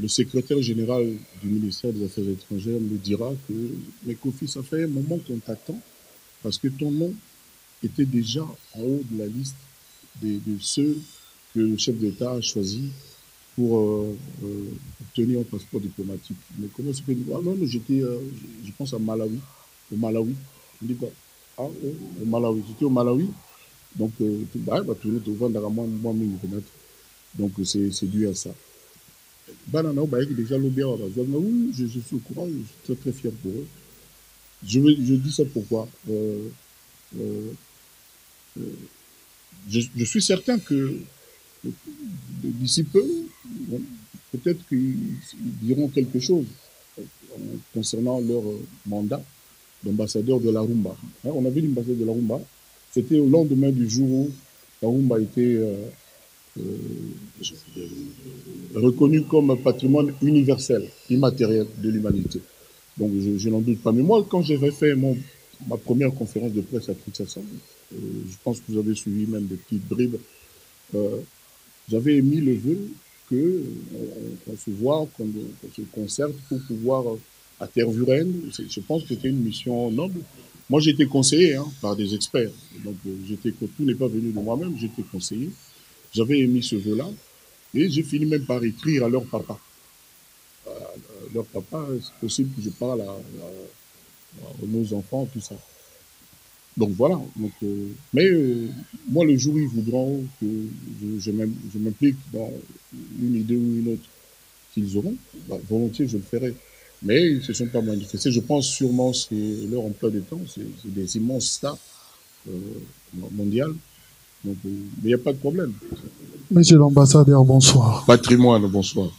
le secrétaire général du ministère des Affaires étrangères me dira que « Mais Koffi, ça fait un moment qu'on t'attend parce que ton nom était déjà en haut de la liste de ceux que le chef d'État a choisi pour obtenir un passeport diplomatique. » Mais comment c'est possible? Ah non, j'étais, je pense à Malawi. Au Malawi. Je dis quoi? Ah, au Malawi. J'étais au Malawi. Donc, tout le monde va moi-même me connaître. Donc, c'est dû à ça. Banana, déjà l'obéir à la zone. Oui, je suis au courant, je suis très très fier pour eux. Je dis ça pourquoi. Je suis certain que d'ici peu, peut-être qu'ils diront quelque chose concernant leur mandat d'ambassadeur de la Rumba. Hein, on avait l'ambassadeur de la Rumba, c'était au lendemain du jour où la Rumba était reconnue comme un patrimoine universel, immatériel de l'humanité. Donc je n'en doute pas. Mais moi, quand j'avais fait ma première conférence de presse à Kinshasa, je pense que vous avez suivi même des petites bribes, j'avais émis le vœu qu'on se voit, qu'on se concerte pour pouvoir... à Tervuren, je pense que c'était une mission noble. Moi, j'ai été conseillé par des experts. Donc, tout n'est pas venu de moi-même, j'étais conseillé. J'avais émis ce vœu-là et j'ai fini même par écrire à leur papa. Leur papa, c'est possible que je parle à nos enfants, tout ça. Donc, voilà. Donc, moi, le jour où ils voudront que je m'implique dans une idée ou une autre qu'ils auront, volontiers, je le ferai. Mais ils ne se sont pas manifestés. Je pense sûrement que c'est leur emploi de temps. C'est des immenses stars mondiales. Donc, mais il n'y a pas de problème. Monsieur l'ambassadeur, bonsoir. Patrimoine, bonsoir.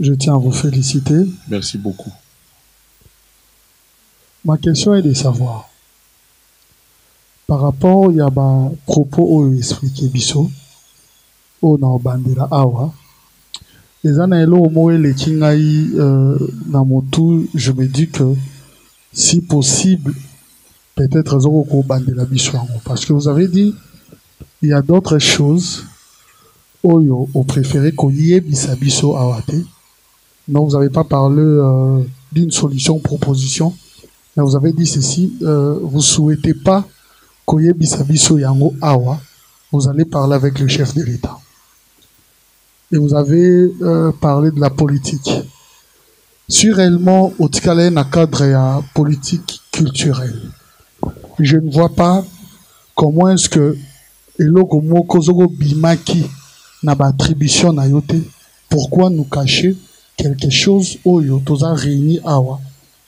Je tiens à vous féliciter. Merci beaucoup. Ma question est de savoir, par rapport, il y a un propos au esprit qui est biso, au Narbandela Awa. Je me dis que si possible, peut-être parce que vous avez dit il y a d'autres choses au préféré qu'on y ait bisabiso awate. Non, vous n'avez pas parlé d'une solution proposition, mais vous avez dit ceci, vous souhaitez pas qu'on y ait bisabiso yango awa, vous allez parler avec le chef de l'État. Et vous avez parlé de la politique. Si réellement, au Tikale, un cadre à politique culturelle, je ne vois pas comment est-ce que Eloko Mokozogo Bimaki n'a pas attribution na yote. Pourquoi nous cacher quelque chose au Yotoza réuni awa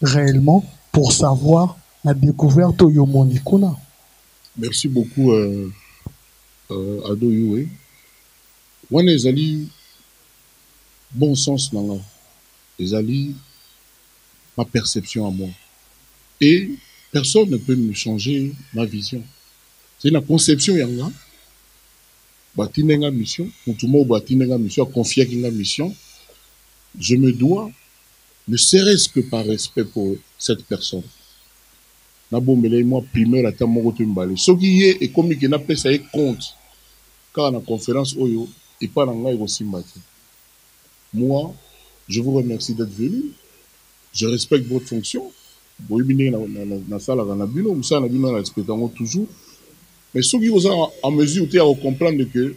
réellement pour savoir la découverte au Yomonikuna? Merci beaucoup, Ado Yue. Wana ezali bon sens dans la ezali ma perception à moi. Et personne ne peut me changer ma vision. C'est la conception yanga. Batinenga mission, mutumo batinenga mission, confier kinga mission. Je me dois, ne serait-ce que par respect pour cette personne. Na bombele moi primeur à tamoro tumbale. Ce qui est et comme il n'a pas ça compte car la conférence oyo et pas dans l'air aussi matin. Moi, je vous remercie d'être venu. Je respecte votre fonction. Vous venez dans salle dans la bureau, nous sommes dans la respectons toujours. Mais ceux qui sont en mesure de comprendre que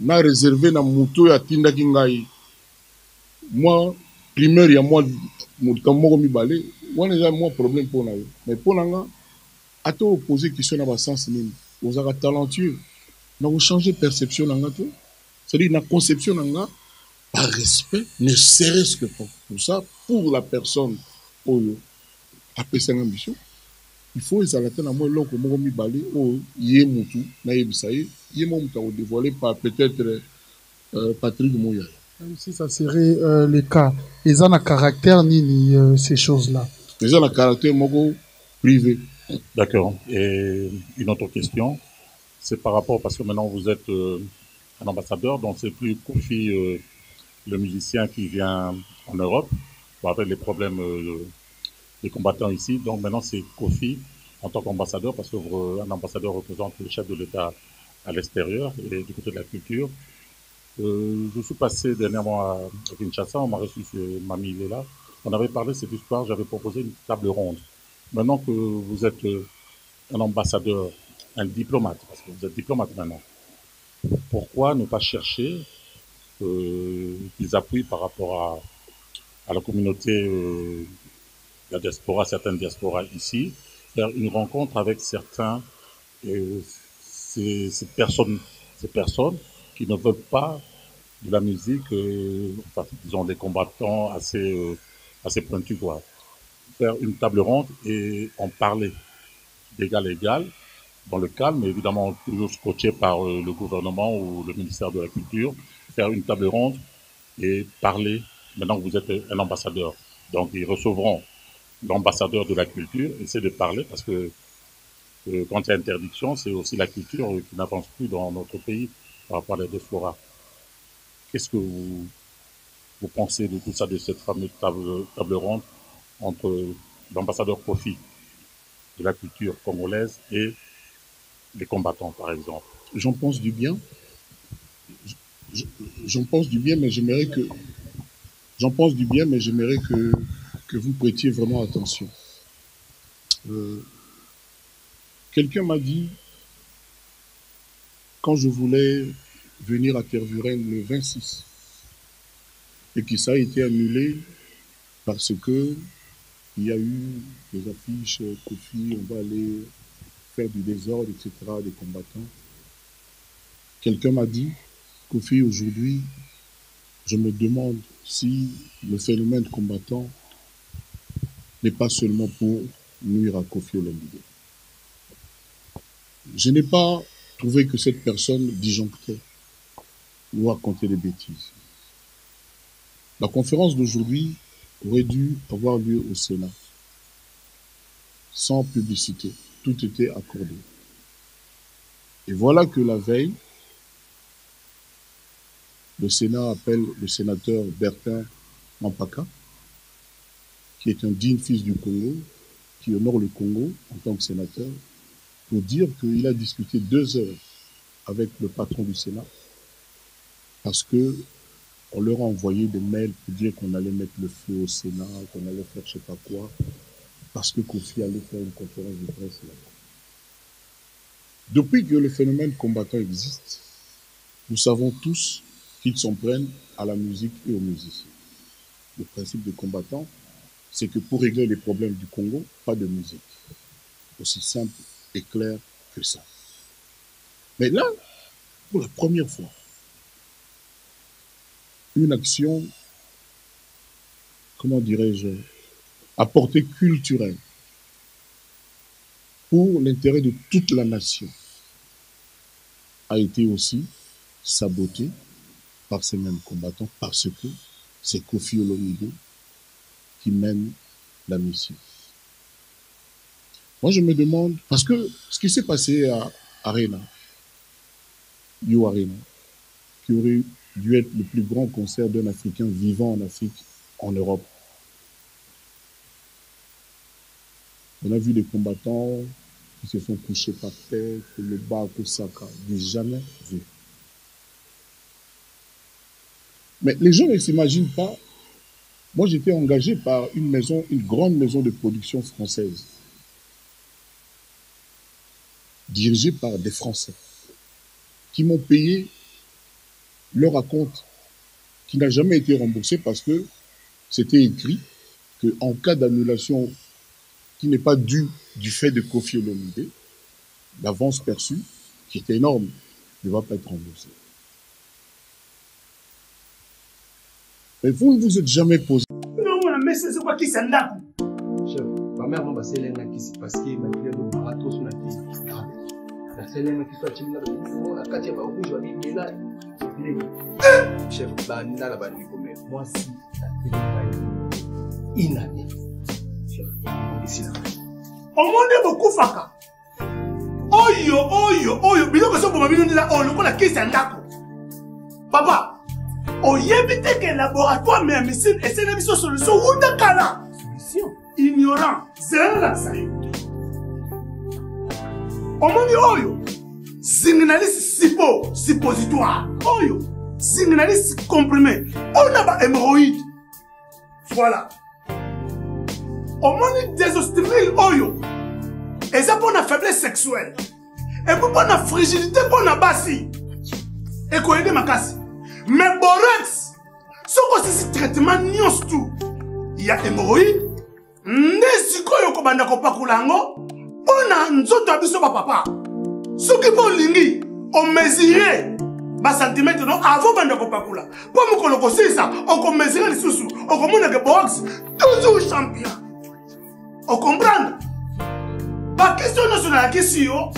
n'a réservé dans Moutou et à Tinda Kingai, moi, primeur, il y a moi, quand moi, je me balais, moi, j'ai un problème pour nous. Mais pour nous, à toi, poser question dans le sens, vous êtes talentueux. Nous avons changé de perception dans la tour. C'est-à-dire, la conception, par respect, ne serait-ce que pour ça, pour la personne oyo apesa nga mission il faut ezalaka na moi loko moko mibale oyo ye mutu na yebisa ye ye mo mutu ko dévoiler par peut-être Patrick Mouyala. Même si ça serait le cas, ils ont un caractère ni ces choses-là. Ils ont un caractère moko privé. D'accord. Et une autre question, c'est par rapport, parce que maintenant vous êtes un ambassadeur, donc c'est plus Koffi, le musicien qui vient en Europe, bon, avec les problèmes des combattants ici, donc maintenant c'est Koffi en tant qu'ambassadeur, parce qu'un ambassadeur représente le chef de l'État à l'extérieur et du côté de la culture. Je suis passé dernièrement à Kinshasa, on m'a reçu chez Mamie Léla, on avait parlé de cette histoire, j'avais proposé une table ronde. Maintenant que vous êtes un ambassadeur, un diplomate, parce que vous êtes diplomate maintenant, pourquoi ne pas chercher des appuis par rapport à la communauté, la diaspora, certaines diasporas ici, faire une rencontre avec certains, ces personnes qui ne veulent pas de la musique, enfin, disons des combattants assez pointus, quoi. Faire une table ronde et en parler d'égal à égal, dans le calme, évidemment toujours coaché par le gouvernement ou le ministère de la Culture, faire une table ronde et parler, maintenant que vous êtes un ambassadeur. Donc ils recevront l'ambassadeur de la culture, essayer de parler, parce que quand il y a interdiction, c'est aussi la culture qui n'avance plus dans notre pays par rapport à la diaspora. Qu'est-ce que vous pensez de tout ça, de cette fameuse table ronde entre l'ambassadeur Koffi de la culture congolaise et les combattants, par exemple? J'en pense du bien. J'aimerais que vous prêtiez vraiment attention. Quelqu'un m'a dit, quand je voulais venir à Tervuren le 26, et que ça a été annulé parce que il y a eu des affiches, Koffi, on va aller faire du désordre, etc., des combattants. Quelqu'un m'a dit, Koffi, aujourd'hui, je me demande si le phénomène combattant n'est pas seulement pour nuire à Koffi Olomidé. Je n'ai pas trouvé que cette personne disjonctait ou racontait des bêtises. La conférence d'aujourd'hui aurait dû avoir lieu au Sénat, sans publicité, tout était accordé. Et voilà que la veille, le Sénat appelle le sénateur Bertin Mampaka, qui est un digne fils du Congo, qui honore le Congo en tant que sénateur, pour dire qu'il a discuté 2 heures avec le patron du Sénat, parce que on leur a envoyé des mails pour dire qu'on allait mettre le feu au Sénat, qu'on allait faire je ne sais pas quoi, parce que Koffi allait faire une conférence de presse là. Depuis que le phénomène combattant existe, nous savons tous qu'ils s'en prennent à la musique et aux musiciens. Le principe des combattants, c'est que pour régler les problèmes du Congo, pas de musique. Aussi simple et clair que ça. Mais là, pour la première fois, une action, comment dirais-je, à portée culturelle pour l'intérêt de toute la nation a été aussi sabotée par ces mêmes combattants, parce que c'est Koffi Olomidé qui mène la mission. Moi, je me demande, parce que ce qui s'est passé à Arena, Yo Arena, qui aurait dû être le plus grand concert d'un Africain vivant en Afrique, en Europe. On a vu des combattants qui se sont couchés par terre, que le bar Osaka, du jamais vu. Mais les gens ne s'imaginent pas. Moi, j'étais engagé par une grande maison de production française, dirigée par des Français, qui m'ont payé leur acompte, qui n'a jamais été remboursé, parce que c'était écrit qu'en cas d'annulation qui n'est pas due du fait de Koffi Olomidé, l'avance perçue, qui est énorme, ne va pas être remboursée. Mais vous ne vous êtes jamais posé. Non, mais c'est quoi qui s'en Chef, ma mère m'a passé l'un qui s'est passé, ma fille a un marathon sur la fille. La seule qui soit timide, la quatrième va rouge, va dire, mais là, chef, bah, là, là, mais moi, si, la fille va inanée. Chef, ici, là. Au monde, beaucoup, Faka. Oyo, mais non, parce que ma vie, là, oh, le coup, la caisse, c'est un d'accord. Papa, on y évite qu'un laboratoire, mais un médecin, et c'est une mission solution, ou d'un cas solution. Ignorant, c'est un lancé. On m'a dit, oyo, signaliste sipo, suppositoire, oyo, signaliste comprimé, on a pas hémorroïde. Voilà. On m'a dit, désostimile, oyo, et ça pour la faiblesse sexuelle, et pour la fragilité, pour la bassie. Et qu'on aide ma casse. Mais borax, ce que c'est traitement n'yons tout. Il y a hémorroïdes, n'esiko yoko bandako pakulango, on a nzoto abiso ba papa. Ce qui bon lingi, on mesurait bas centimètres non avant bandako pakula. Pour me colocoser ça, on mesurait les sous-sous, on commande que borax, toujours champion. On comprend? Pas question nationale question.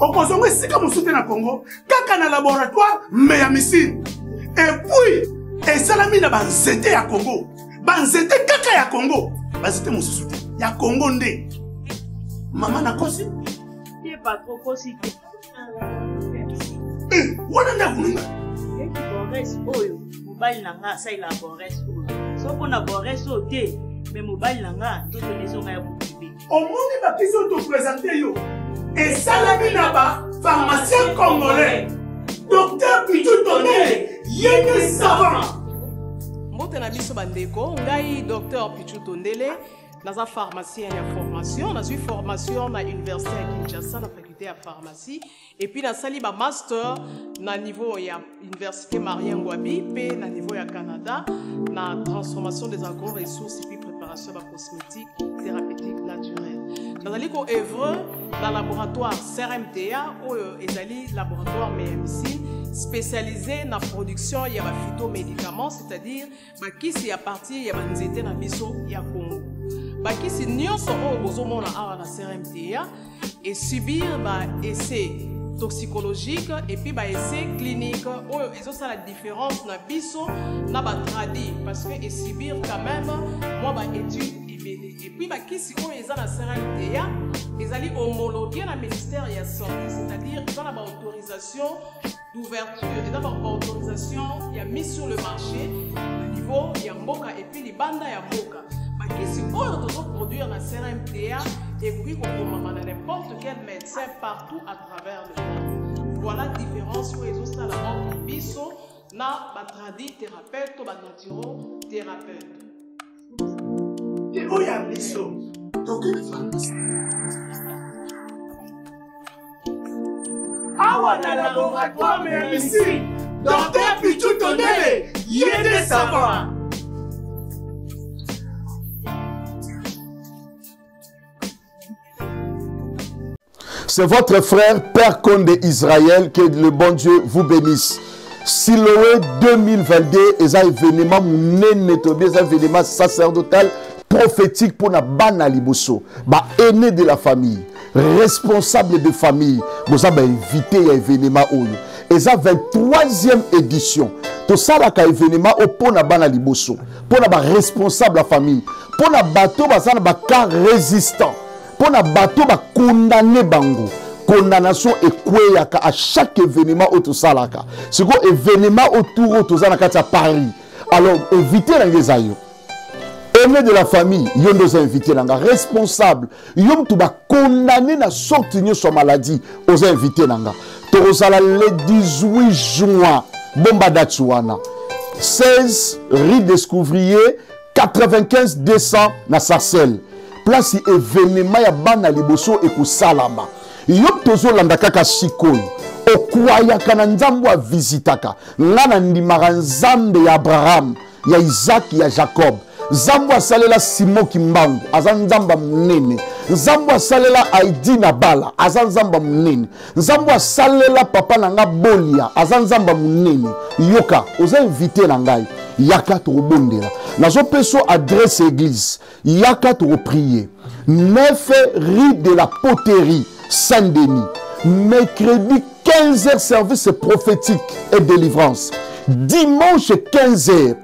On consomme si comme on soutient le Congo, kaka na laboratoire, mais à missile. Et puis, et salami na banzete ya Congo. Banzete kaka ya Congo. Banzete mon soutien. Ya Congo ndé. Maman na kosi. T'es pas trop kosi. Wana na kununga. Et qui borres oyo. Mobile nanga sa il a borres oyo. So qu'on a borres oyo té. Mais mobile nanga tout le maison ya boubi. Au monde ba question te présenter yo. Et salami na ba pharmacien congolais. Docteur Pichu Tondele. Yéné savant. Mbote na biso bandeko, ngai docteur Pichu Tondele, naza pharmacien ya formation, nazu formation na université ya Kinshasa na faculté ya pharmacie et puis na sali ba master na niveau ya université Marien Ngouabi pe na niveau ya Canada na transformation des agro-ressources et puis préparation ba cosmétique thérapeutique naturelle. Nazali ko œuvre dans laboratoire CRMTA ou ezali laboratoire MMC spécialisé dans la production de phytomédicaments, c'est-à-dire qui est à partir de nzete na biso ya Congo. Qui est nyonso oyo bozomona awa na CRMTA et subir des essais toxicologiques et puis des essais cliniques. Ils ont ça la différence na biso na ba tradi parce que et subir quand même moi ba étude. Et puis, qui est la CRMTA, ils ont homologué le ministère de la Santé, c'est-à-dire qu'ils ont l'autorisation d'ouverture, ils ont l'autorisation qui a mis sur le marché au niveau de Mboka et puis les bandes de Mboka. Qui est produire la CRMTA et puis qu'on n'importe quel médecin partout à travers le monde. Voilà la différence où ils ont la banque de Bissot, na batradi thérapeute ou naturo thérapeute. Oya biso tokeli pharmacie awa na laboratoire mais ici Docteur Pichu Tondele yede savant. C'est votre frère Père Condé Israël, que le bon Dieu vous bénisse. Siloé 2022 est un événement sacerdotal prophétique pour la bana liboso, ba aîné de la famille, responsable de famille, vous avez invité à l'événement oyo. Et ça 23e édition. Tout ça là événement pour la bana liboso, pour la responsable de la famille, pour la bateau ça na ba cas résistant, pour la bateau ba condamné bango. Condamnation et à chaque événement autour de ça là. C'est quoi événement autour de ça à Paris. Alors évitez les aïeux. Aîné de la famille, ils nous invités, responsable, ils ont condamné à sortir sa maladie, aux invités. Le 18 juin, bomba d'Atsuana, 16 rue d'Escouvrier, 95 200 na Sarcelles. Place événement ya bana liboso et ko salama. Ils ont landakaka sikoy. Okwayaka na nzambo visitaka. Nana ndimara nzambe ya Abraham, ya Isaac, ya Jacob. Zambwa salela Simo Kimbangu, azan zamba mnene. Zambwa salela Aidi Nabala, azan zamba mnene. Zambwa salela papa nanga bolia, azan zamba mnene. Yoka, oza invité nangai. yaka to bondela nazo peso adresse église yaka to prier 9 rue de la Poterie Saint-Denis mercredi 15h service prophétique et délivrance dimanche 15h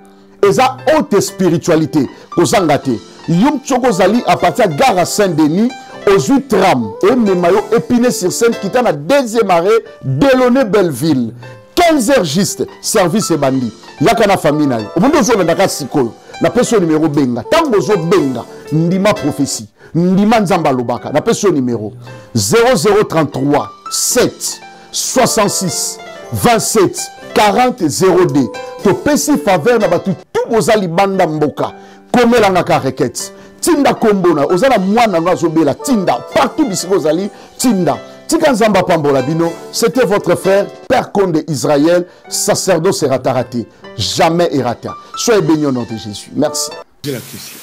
eza haute spiritualité kozangate yum choko zali à partir gare Saint-Denis aux 8 trams et Nemayo épiné sur scène qui t'a deuxième arrêt Delaunay Belleville 15h juste service et bandit yakana famille nayo omundo zo ndaka sikolo na peso numéro benga tango zo benga ndima prophétie ndima nzamba lobaka na peso numéro 0033 7 66 27 40 02 to pesi faveur na batu tout ozali banda mboka komela ngaka requête tinda kombona ozala mwana ngazobela tinda partout bisiko ozali tinda Tikanzamba Pambola Bino, c'était votre frère, Père Condé Israël, sacerdoce et rataraté. Jamais errata. Soyez béni au nom de Jésus. Merci. J'ai la question.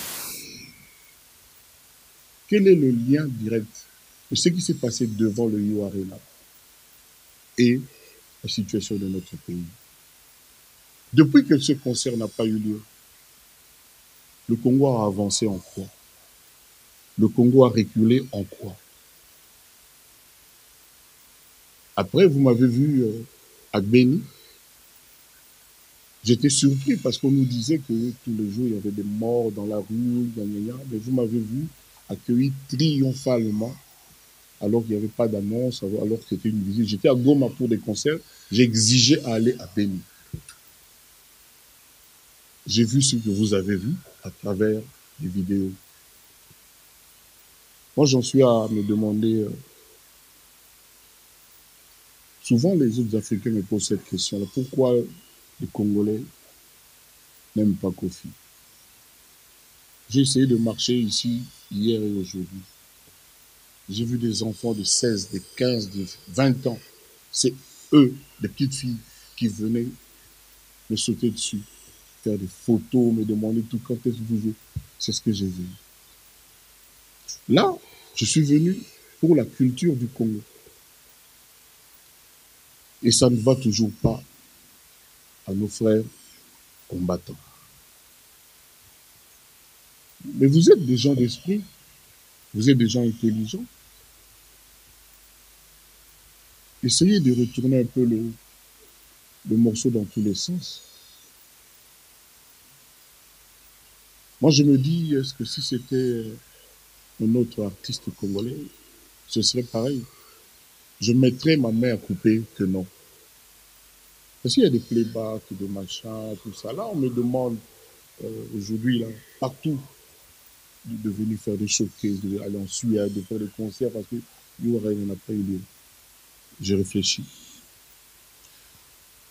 Quel est le lien direct de ce qui s'est passé devant le Rio Arena et la situation de notre pays? Depuis que ce concert n'a pas eu lieu, le Congo a avancé en quoi? Le Congo a reculé en quoi? Après, vous m'avez vu à Béni. J'étais surpris parce qu'on nous disait que tous les jours, il y avait des morts dans la rue, mais vous m'avez vu accueilli triomphalement alors qu'il n'y avait pas d'annonce, alors que c'était une visite. J'étais à Goma pour des concerts, j'exigeais à aller à Béni. J'ai vu ce que vous avez vu à travers les vidéos. Moi, j'en suis à me demander... Souvent, les autres Africains me posent cette question-là. Pourquoi les Congolais n'aiment pas Koffi? J'ai essayé de marcher ici, hier et aujourd'hui. J'ai vu des enfants de 16, de 15, de 20 ans. C'est eux, des petites filles, qui venaient me sauter dessus, faire des photos, me demander tout quand est-ce que vous jouez. C'est ce que j'ai vu. Là, je suis venu pour la culture du Congo. Et ça ne va toujours pas à nos frères combattants. Mais vous êtes des gens d'esprit, vous êtes des gens intelligents. Essayez de retourner un peu le morceau dans tous les sens. Moi, je me dis, est-ce que si c'était un autre artiste congolais, ce serait pareil? Je mettrais ma main à couper que non. Parce qu'il y a des playbacks, des machins, tout ça. Là, on me demande aujourd'hui, là, partout, de venir faire des showcases, d'aller en Suède, de faire des concerts, parce que l'Ouareg n'en a pas eu lieu. J'ai réfléchi.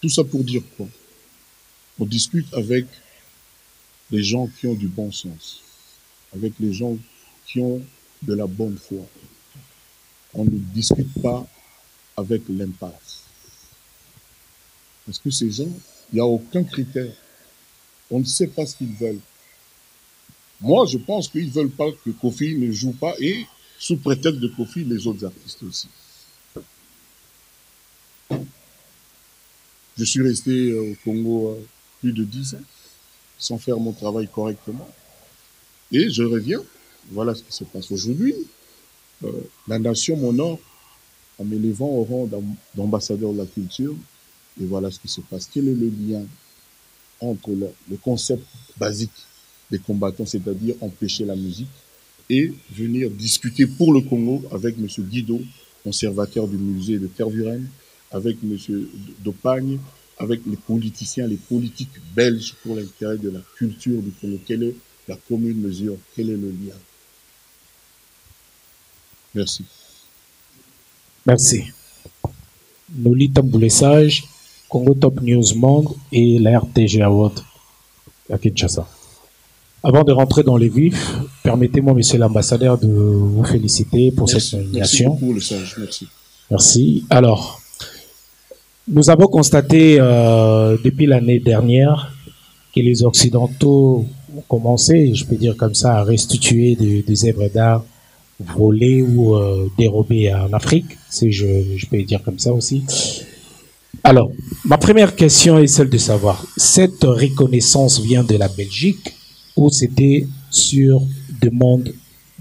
Tout ça pour dire quoi? On discute avec les gens qui ont du bon sens, avec les gens qui ont de la bonne foi. On ne discute pas avec l'impasse. Parce que ces gens, il n'y a aucun critère. On ne sait pas ce qu'ils veulent. Moi, je pense qu'ils ne veulent pas que Koffi ne joue pas et, sous prétexte de Koffi, les autres artistes aussi. Je suis resté au Congo plus de 10 ans, sans faire mon travail correctement. Et je reviens. Voilà ce qui se passe aujourd'hui. La nation m'honore en m'élevant au rang d'ambassadeur de la culture. Et voilà ce qui se passe. Quel est le lien entre le concept basique des combattants, c'est-à-dire empêcher la musique, et venir discuter pour le Congo avec M. Guido, conservateur du musée de Tervuren, avec M. Dopagne, avec les politiciens, les politiques belges pour l'intérêt de la culture du Congo? Quelle est la commune mesure? Quel est le lien? Merci. Merci. Nous lisons pour les sages, Congo Top News Monde et la RTG Award à Kinshasa. Avant de rentrer dans les vifs, permettez-moi, monsieur l'ambassadeur, de vous féliciter pour cette nomination. Merci beaucoup, le sage. Merci. Merci. Alors, nous avons constaté depuis l'année dernière que les Occidentaux ont commencé, je peux dire comme ça, à restituer des œuvres d'art volé ou dérobé en Afrique, si je peux dire comme ça aussi. Alors, ma première question est celle de savoir, cette reconnaissance vient de la Belgique ou c'était sur demande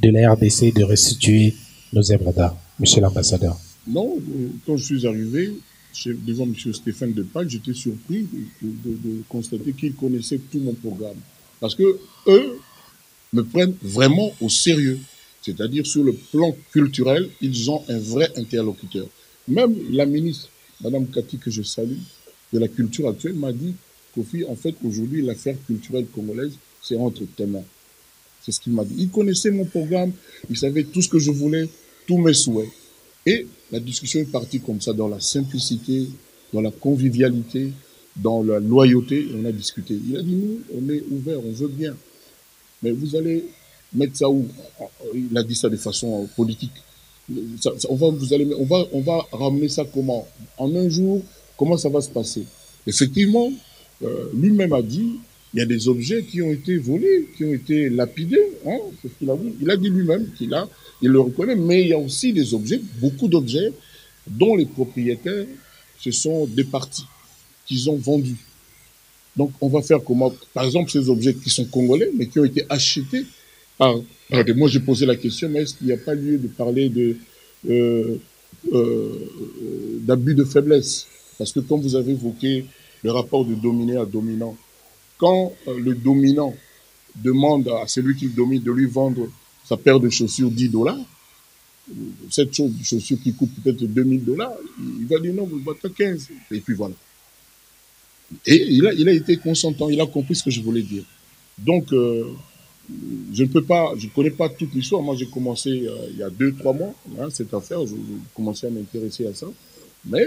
de la RDC de restituer nos œuvres d'art, monsieur l'ambassadeur? Non, quand je suis arrivé devant monsieur Stéphane Dopagne, j'étais surpris de constater qu'il connaissait tout mon programme. Parce que eux me prennent vraiment au sérieux. C'est-à-dire, sur le plan culturel, ils ont un vrai interlocuteur. Même la ministre, Madame Cathy, que je salue, de la culture actuelle, m'a dit, Koffi, en fait, aujourd'hui, l'affaire culturelle congolaise, c'est entre tes mains. C'est ce qu'il m'a dit. Il connaissait mon programme, il savait tout ce que je voulais, tous mes souhaits. Et la discussion est partie comme ça, dans la simplicité, dans la convivialité, dans la loyauté, et on a discuté. Il a dit, nous, on est ouverts, on veut bien. Mais vous allez mettre ça où? Il a dit ça de façon politique. On va ramener ça comment? En un jour, comment ça va se passer? Effectivement, lui-même a dit, il y a des objets qui ont été volés, qui ont été lapidés. Hein, c'est ce qu'il a dit. Il a dit lui-même qu'il le reconnaît, mais il y a aussi des objets, beaucoup d'objets, dont les propriétaires se sont départis, qu'ils ont vendus. Donc, on va faire comment? Par exemple, ces objets qui sont congolais, mais qui ont été achetés par... Moi, j'ai posé la question, mais est-ce qu'il n'y a pas lieu de parler d'abus de faiblesse? Parce que quand vous avez évoqué le rapport de dominé à dominant, quand le dominant demande à celui qui le domine de lui vendre sa paire de chaussures $10, cette chaussure qui coûte peut-être $2000, il va dire non, vous battez 15. Et puis voilà. Et il a été consentant, il a compris ce que je voulais dire. Donc, je ne peux pas, je ne connais pas toute l'histoire. Moi, j'ai commencé il y a 2-3 mois, hein, cette affaire, je commençais à m'intéresser à ça. Mais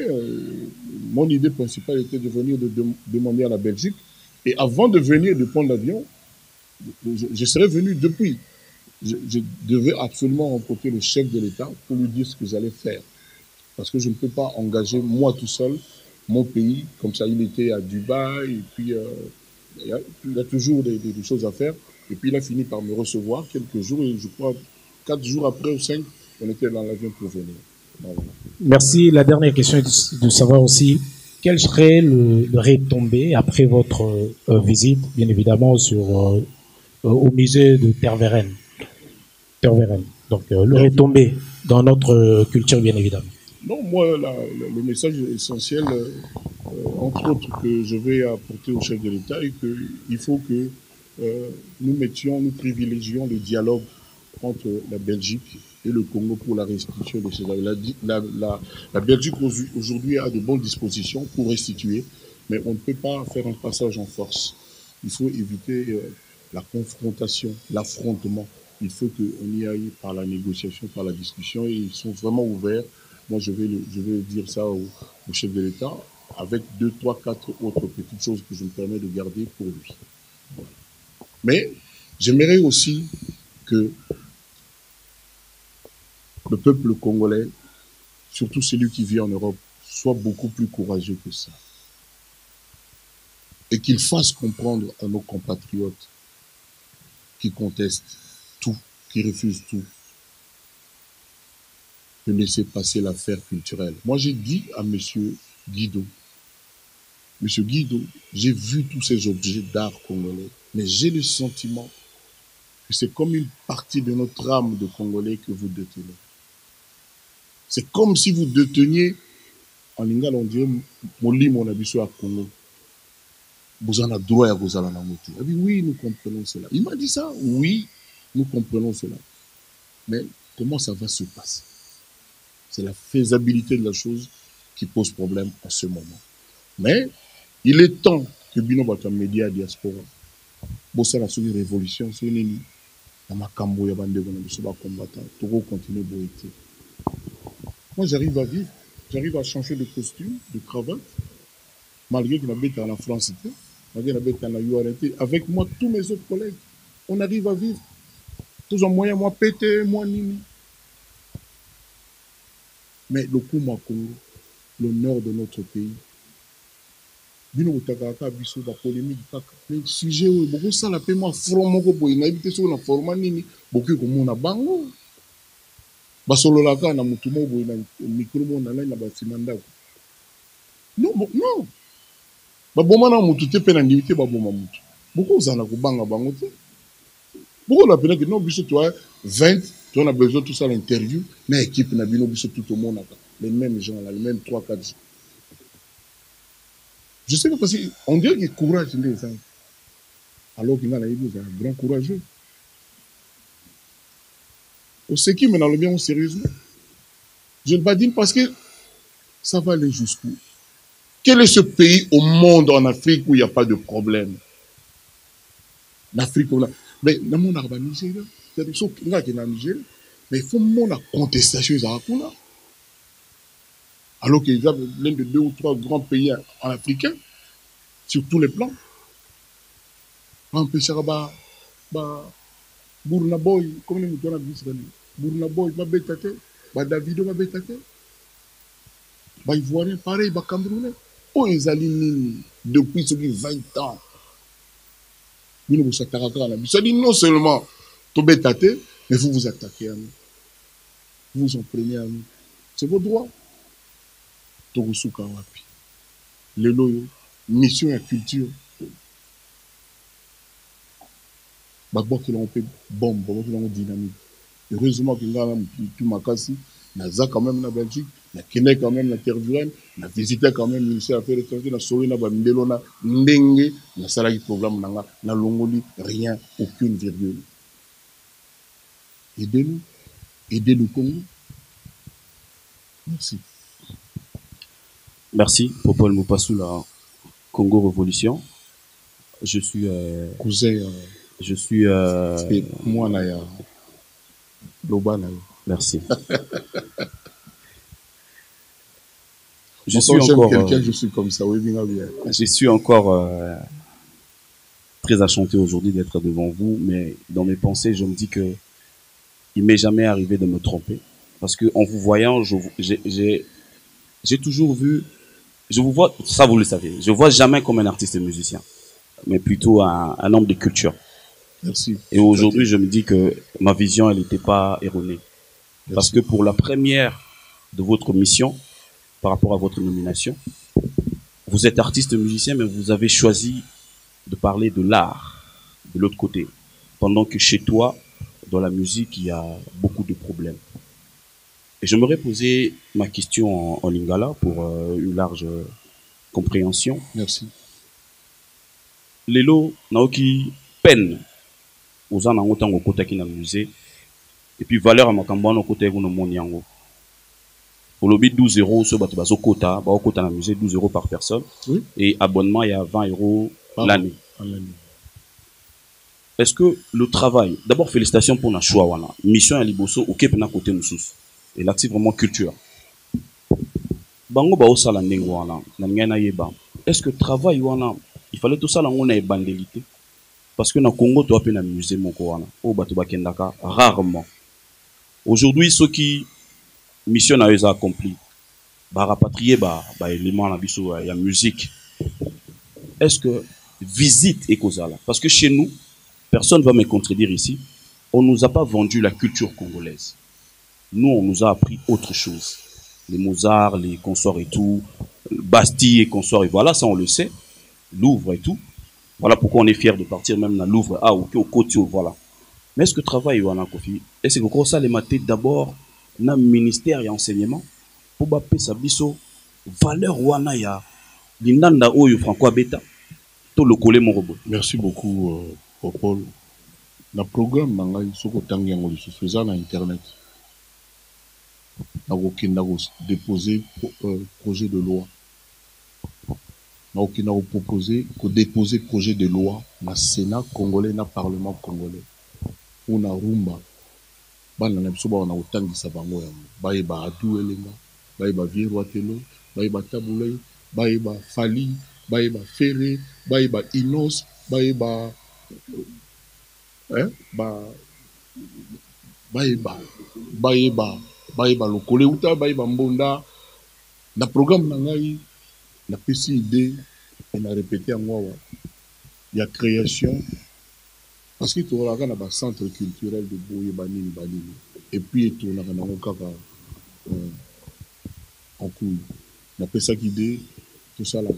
mon idée principale était de venir demander à la Belgique. Et avant de venir de prendre l'avion, je serais venu depuis. Je devais absolument rencontrer le chef de l'État pour lui dire ce que j'allais faire. Parce que je ne peux pas engager, moi tout seul, mon pays. Comme ça, il était à Dubaï, et puis il y a toujours des choses à faire. Et puis il a fini par me recevoir quelques jours, et je crois 4 jours après ou 5, on était dans l'avion pour venir. Voilà. Merci. La dernière question est de savoir aussi quel serait le retombé après votre visite, bien évidemment, au musée de Tervuren. Donc le retombé dans notre culture, bien évidemment. Non, moi, le message essentiel, entre autres, que je vais apporter au chef de l'État, est qu'il faut que nous privilégions le dialogue entre la Belgique et le Congo pour la restitution de ces œuvres. La Belgique aujourd'hui a de bonnes dispositions pour restituer, mais on ne peut pas faire un passage en force. Il faut éviter la confrontation, l'affrontement. Il faut qu'on y aille par la négociation, par la discussion, et ils sont vraiment ouverts. Moi, je vais dire ça au chef de l'État, avec 2, 3, 4 autres petites choses que je me permets de garder pour lui. Voilà. Mais j'aimerais aussi que le peuple congolais, surtout celui qui vit en Europe, soit beaucoup plus courageux que ça. Et qu'il fasse comprendre à nos compatriotes qui contestent tout, qui refusent tout, de laisser passer l'affaire culturelle. Moi, j'ai dit à monsieur Guido, j'ai vu tous ces objets d'art congolais, mais j'ai le sentiment que c'est comme une partie de notre âme de Congolais que vous détenez. C'est comme si vous déteniez, en lingala on dirait, molimo na biso ya Congo. Bozana droit ya kozala na motu. Il a dit oui, nous comprenons cela. Il m'a dit ça, oui, nous comprenons cela. Mais comment ça va se passer? C'est la faisabilité de la chose qui pose problème en ce moment. Mais il est temps que Bino Bata Média Diaspora, Bossala sur une révolution, sur une énie, Namakambo Yabande Gonabisoba combattant, Togo continue boité. Moi j'arrive à vivre, j'arrive à changer de costume, de cravate, malgré que j'habite en France, malgré que j'habite en URT, avec moi tous mes autres collègues, on arrive à vivre. Tous en moyen, moi pété, moi nini. Mais le coup m'a Congo, l'honneur de notre pays, bino utakaka biso ba polémique kaka le sujet oyo boko sala pe moi front moko boye na ibite so na format nini boki ko mona bango basolo la kana mutu moko boye na micro mona na ba simanda Non, non. Beaucoup de 20, on a besoin de tout ça l'interview, mais l'équipe n'a besoin tout le monde. Les mêmes gens, les mêmes 3-4 gens. Je sais pas parce qu'on dirait qu'il y a courage des gens. Alors qu'il y a un grand courageux. On sait qui mène le bien sérieusement. Je ne pas dire parce que ça va aller jusqu'où. Quel est ce pays au monde en Afrique où il n'y a pas de problème? L'Afrique, on a. Mais dans mon urbanisé, c'est des choses qui sont en Nigeria, mais il faut que la contestation soit là. Alors qu'ils avaient l'un de 2 ou 3 grands pays en Afrique, sur tous les plans. On peut dire Burna Boy, comment est-ce qu'on a vu ça? Burna Boy, ma bétaté, ma Davido, ma bétaté, ma Ivoirien, pareil, ma Camerounais. Oh, ils alignent depuis 20 ans. Nous vous attaquons à la vie. Ça dit non seulement tomber tâté, mais vous vous attaquez à nous. Vous vous en prenez à nous. C'est vos droits. Togosu Kawapi. Les loyaux, mission et culture. Babou qui l'ont fait bombe, babou qui l'ont dynamique. Heureusement qu'il y a tout ma casse. Naza quand même la Belgique, na Kenya quand même la Tervuren, na visité quand même le ministère des Affaires étrangères, na Sowe na Bamdelona, Ndenge, na Salagi programme nanga, na Longoli, rien, aucune virgule. Aidez-nous, aidez le Congo. Merci. Merci, Popol Mopassou, la Congo Révolution. Je suis cousin. Je suis moi là. Loba là. Merci. Je suis encore très enchanté aujourd'hui d'être devant vous, mais dans mes pensées, je me dis que il m'est jamais arrivé de me tromper, parce que en vous voyant, j'ai toujours vu, je vous vois, ça vous le savez, je vois jamais comme un artiste et musicien, mais plutôt un homme de culture. Merci. Et aujourd'hui, je me dis que ma vision, elle n'était pas erronée. Parce que pour la première de votre mission, par rapport à votre nomination, vous êtes artiste musicien, mais vous avez choisi de parler de l'art, de l'autre côté. Pendant que chez toi, dans la musique, il y a beaucoup de problèmes. Et j'aimerais poser ma question en lingala pour une large compréhension. Merci. Lelo, naoki peine. Aux gens n'ont autant au côté qui n'a musée. Et puis valeur à Makambano au côté où nous moniango. Au lobby 12 € ce bateau baso quota, bah au côté d'un musée 12 € par personne. Oui. Et abonnement il y a 20 € l'année. Est-ce que le travail, d'abord félicitations pour notre choix wana. Mission à Liboso au Kepna côté nous sous. Et là c'est vraiment culture. Bango ba osala ndingo wana, na ngena yeba. Est-ce que travail wana, il fallait tout ça là on a bandélité. Parce que dans le Congo, tu as un musée, mon Corona. Au Batouba Kendaka, rarement. Aujourd'hui, ceux qui, mission à eux, accompli, bah, rapatrier, bah, élément, la biso, il y a musique. Est-ce que visite est causale? Parce que chez nous, personne ne va me contredire ici, on nous a pas vendu la culture congolaise. Nous, on nous a appris autre chose. Les Mozart, les consorts et tout, Bastille et consorts, et voilà, ça on le sait, Louvre et tout. Voilà pourquoi on est fiers de partir même dans Louvre. Ah, ok, au côté, voilà. Mais est-ce que travail, Yohana Kofi, est-ce que ça les mater d'abord dans le ministère et enseignement pour bapper sa biso valeur Yohana ya l'indanda ou Franco Abeta tout le collé mon robot. Merci beaucoup, Paul. Dans le programme, on a eu ce que tu as internet. On a déposé projet de loi. Donc, on a proposé qu'on dépose projet de loi dans le Sénat congolais, dans le Parlement congolais. On a Rumba. On a autant de savangoyam. Baïba Adou Elema, Baïba Vieroatelo, Baïba Taboulay, Baïba Fali, Baïba Ferré, Baïba Inos, Baïba. Hein? Baïba Lokole, Outa, Baïba Mbonda. Dans le programme, Nangaï. La petite idée, on a répété à moi, il y a création, parce que tu as un centre culturel de Bouyébani, et puis tu as un cas en couille. On a fait ça idée, tout ça là,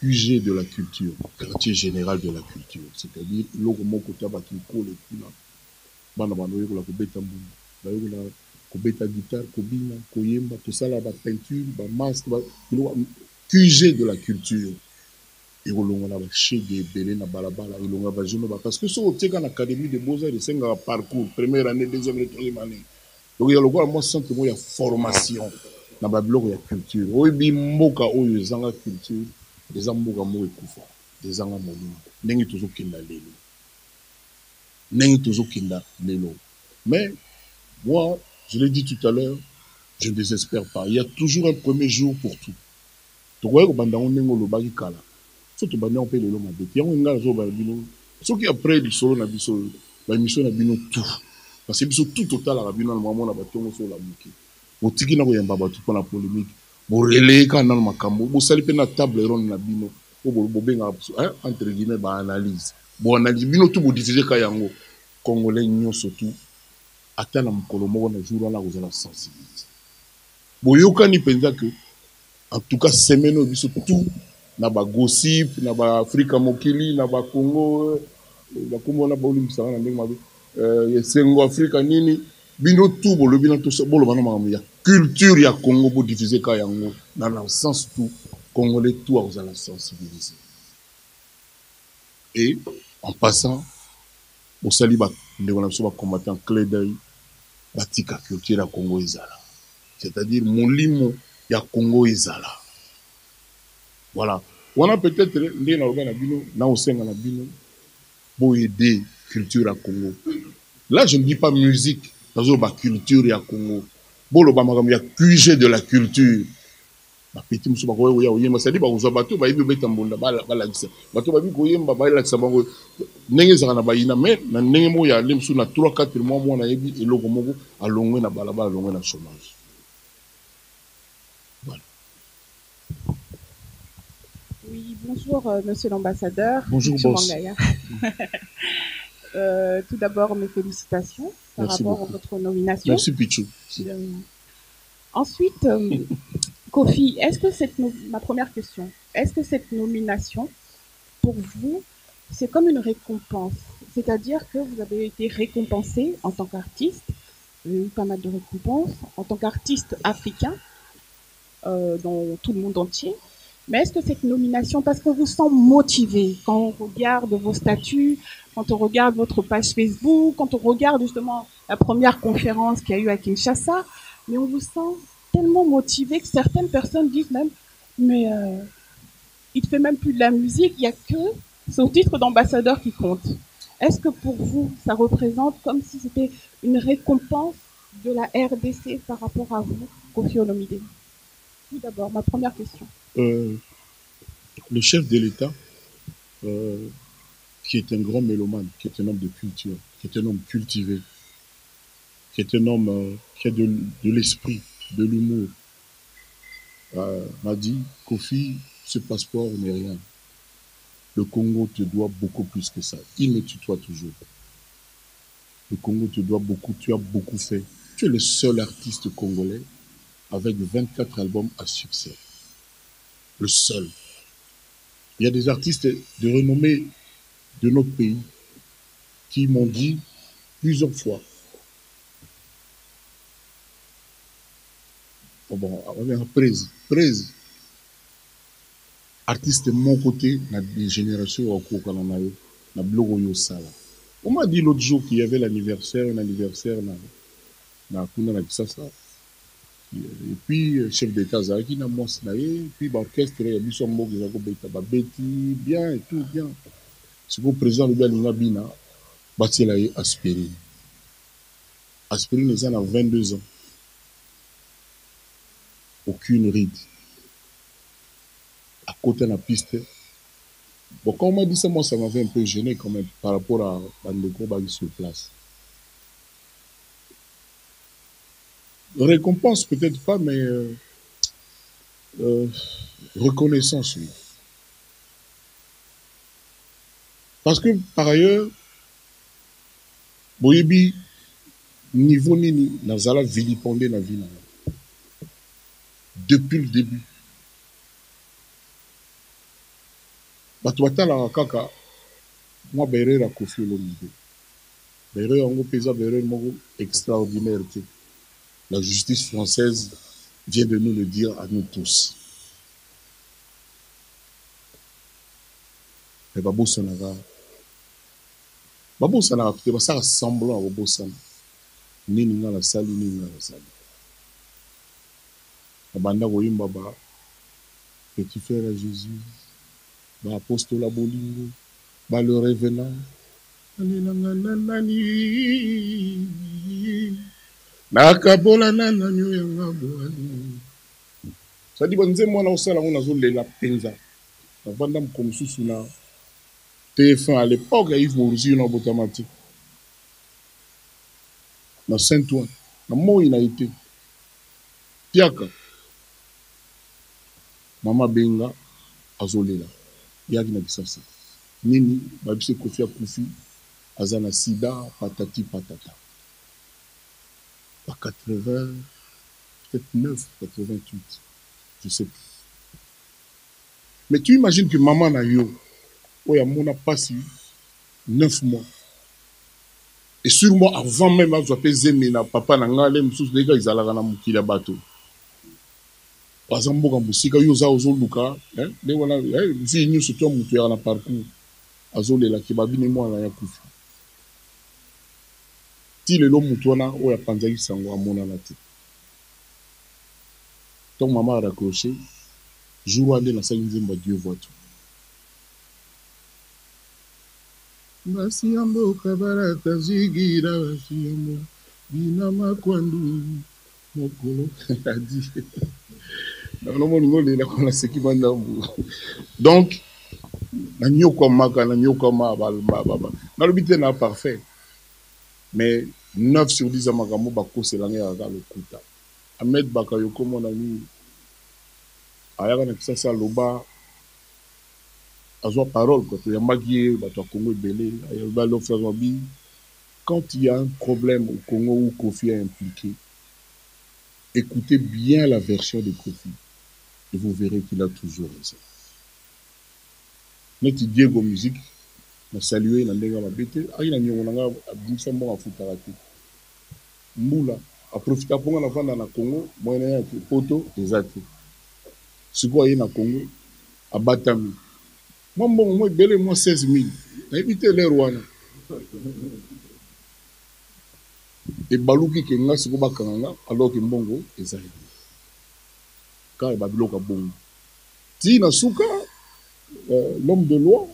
QG de la culture, quartier général de la culture, c'est-à-dire l'ormo kota bakiko le kuna, bana bana yoko la kobeta mbuma, ba yoko la kobeta guitare, kobina, koyemba, tout ça là, ba peinture, ba masque, ba QG de la culture. Et on a chez des belles na balabala, on a joué parce que ça au tient à l'académie des beaux-arts et c'est un parcours première année, deuxième année, troisième année. Donc il y a le gars moi sens que moi il y a formation, na bablog il y a culture. Oui bimoka oyo zanga culture, des amoka moi ekufa, des anga moninga. Nengi toujours kinda lelo, nengi toujours kinda lelo. Mais moi je l'ai dit tout à l'heure, je ne désespère pas. Il y a toujours un premier jour pour tout. Tu vois que banda on nengo le bagi kala. Surtout banda on paye le loma beti. On engage au barbino. Ceux qui après du solo na biso, la mission na bino tout. Parce que biso tout total la bino na maman na batongo sur la muki. Au tiki na ko yamba batu pour la polémique. Au relais quand on makambo. Au sali pena table ronde na bino. Au bobenga entre guillemets ba analyse. Bon analyse bino tout bo diffuser kayango. Congolais nyon surtout. Atteint am kolomo na jour là vous allez sensibiliser. Bon yoka ni penza que en tout cas semaine au biso tout. Naba gossip, naba Afrika mokili, naba Congo, la Congo na bauli misala na ndenge mabe. Yesengo Afrika nini, bino tout bolo bino tout bolo bana makambi ya culture ya Congo bo diffuser ka yango dans le sens tout congolais tout aux allants sensibiliser. Et en passant au saliba ndeko na soba combattant clé d'œil batika culture ya Congo ezala. C'est-à-dire molimo ya Congo ezala. Voilà. On a peut-être des organes à Bino, là aussi on a Bino, pour aider culture à Congo. Là je ne dis pas musique, parce que la culture à Congo. Bon le bamagam, il y a QG de la culture. Ma petite monsieur Bakoye, oui, ça dit bah vous avez battu, bah il veut être en bonne, bah la guise, bah tu vas bien Koye, bah il a que ça va. N'engagez pas na baïna, mais n'engagez moi y a les monsieur na 3-4 mois moi na ébi et logo mogo à longue na balaba, à longue na chômage. Voilà. Oui, bonjour monsieur l'ambassadeur. Bonjour boss. Tout d'abord mes félicitations par Merci rapport beaucoup. À votre nomination. Merci Pichu. Ensuite, Koffi, est-ce que cette ma première question, est-ce que cette nomination pour vous c'est comme une récompense, c'est-à-dire que vous avez été récompensé en tant qu'artiste, eu pas mal de récompenses en tant qu'artiste africain dans tout le monde entier. Mais est-ce que cette nomination, parce qu'on vous sent motivé quand on regarde vos statuts, quand on regarde votre page Facebook, quand on regarde justement la première conférence qu'il y a eu à Kinshasa, mais on vous sent tellement motivé que certaines personnes disent même « mais il ne fait même plus de la musique, il n'y a que son titre d'ambassadeur qui compte ». Est-ce que pour vous, ça représente comme si c'était une récompense de la RDC par rapport à vous, Koffi Olomidé? Tout d'abord, ma première question. Le chef de l'État, qui est un grand mélomane, qui est un homme de culture, qui est un homme cultivé, qui est un homme qui a de l'esprit, de l'humour, m'a dit, Koffi, ce passeport n'est rien. Le Congo te doit beaucoup plus que ça. Il me tutoie toujours. Le Congo te doit beaucoup, tu as beaucoup fait. Tu es le seul artiste congolais avec 24 albums à succès. Le seul. Il y a des artistes de renommée de notre pays qui m'ont dit plusieurs fois. Oh bon, on va dire prise. Artiste de mon côté, la génération au cours qu'on a eu, la blogoyo sala. On m'a dit l'autre jour qu'il y avait l'anniversaire na kuna na bisasa. Et puis, chef d'État Zaki n'a moins naïe, puis l'orchestre, il y a mis son mot, il a dit, Béti, bien et tout, bien. C'est pour le président de Béalina Bina, Bati Laye Aspirine. Aspirine, il a 22 ans. Aucune ride. À côté de la piste. Bon, quand on m'a dit ça, moi, ça m'avait un peu gêné quand même par rapport à Ndeko Bagui sur place. Récompense, peut-être pas, mais reconnaissance, oui. Parce que, par ailleurs, Boyebi, niveau Nini, Nazala vilipendé la ville. Depuis le début. batwatala kaka moi béré la Koffi Olomidé béré en pays béré mon extraordinaire. La justice française vient de nous le dire à nous tous. Mais Babou Sanaga, parce que ça ressemble à Babou Sanaga. Ni n'a la salle, ni n'a la salle. Abanda Woyimba, petit frère à Jésus, apostolat Bolingo, le revenant. Ça dit, moi, là, on a zolé la penza. La bande comme sous la TF1 à l'époque, il faut aussi une automatique. Dans Saint-Ouen, dans moi, il a été. Tiaka. Maman Benga, a zolé là. Yag n'a pas ça. Nini, babise Koffi a Koffi, azana sida, patati patata. À 80, peut-être 9, 88, je ne sais plus. Mais tu imagines que maman n'a eu, on a passé 9 mois. Et sûrement avant même, je vais peser, papa n'a pas eu, les gars, ils allaient à la bateau. Par exemple, si tu as eu un parcours, si le long moutouana, ou ya panzaï sango à mon anate. Ton maman a raccroché, jour aller la salle de Dieu voit tout. Basiambo kabarata zigira basiambo, binama kwandu, mokolo kadi. Non, mon niveau, il a qu'on a ce qui va dans vous. Donc, la nyokoma, la nyokoma, dans le but n'a parfait. Mais 9 sur 10 à Magamo, Bako, c'est l'année à le Kouta. Ahmed Bakayoko, mon ami, à la Kisasa Loba, à sa parole, quand il y a Magie, à Congo Belé, à Yelba Lofrazobi, quand il y a un problème au Congo où Koffi est impliqué, écoutez bien la version de Koffi et vous verrez qu'il a toujours raison. Notre Diego Musique, je salue la Néga Mabete. Il a mis un bon à foutre à la tête. Moula, à profiter pour la vendre dans le Congo, moi, il y a un poteau, des atouts. Si vous voyez dans le Congo, à Batami. Moi, moi, belle, moi, 16 000. J'ai évité les Rwanda. Et Balouki, qui est là, c'est comme Kananga, alors que Mbongo, ils arrivent. Car il y a Babiloka Bongo. Si Nasuka, l'homme de loi,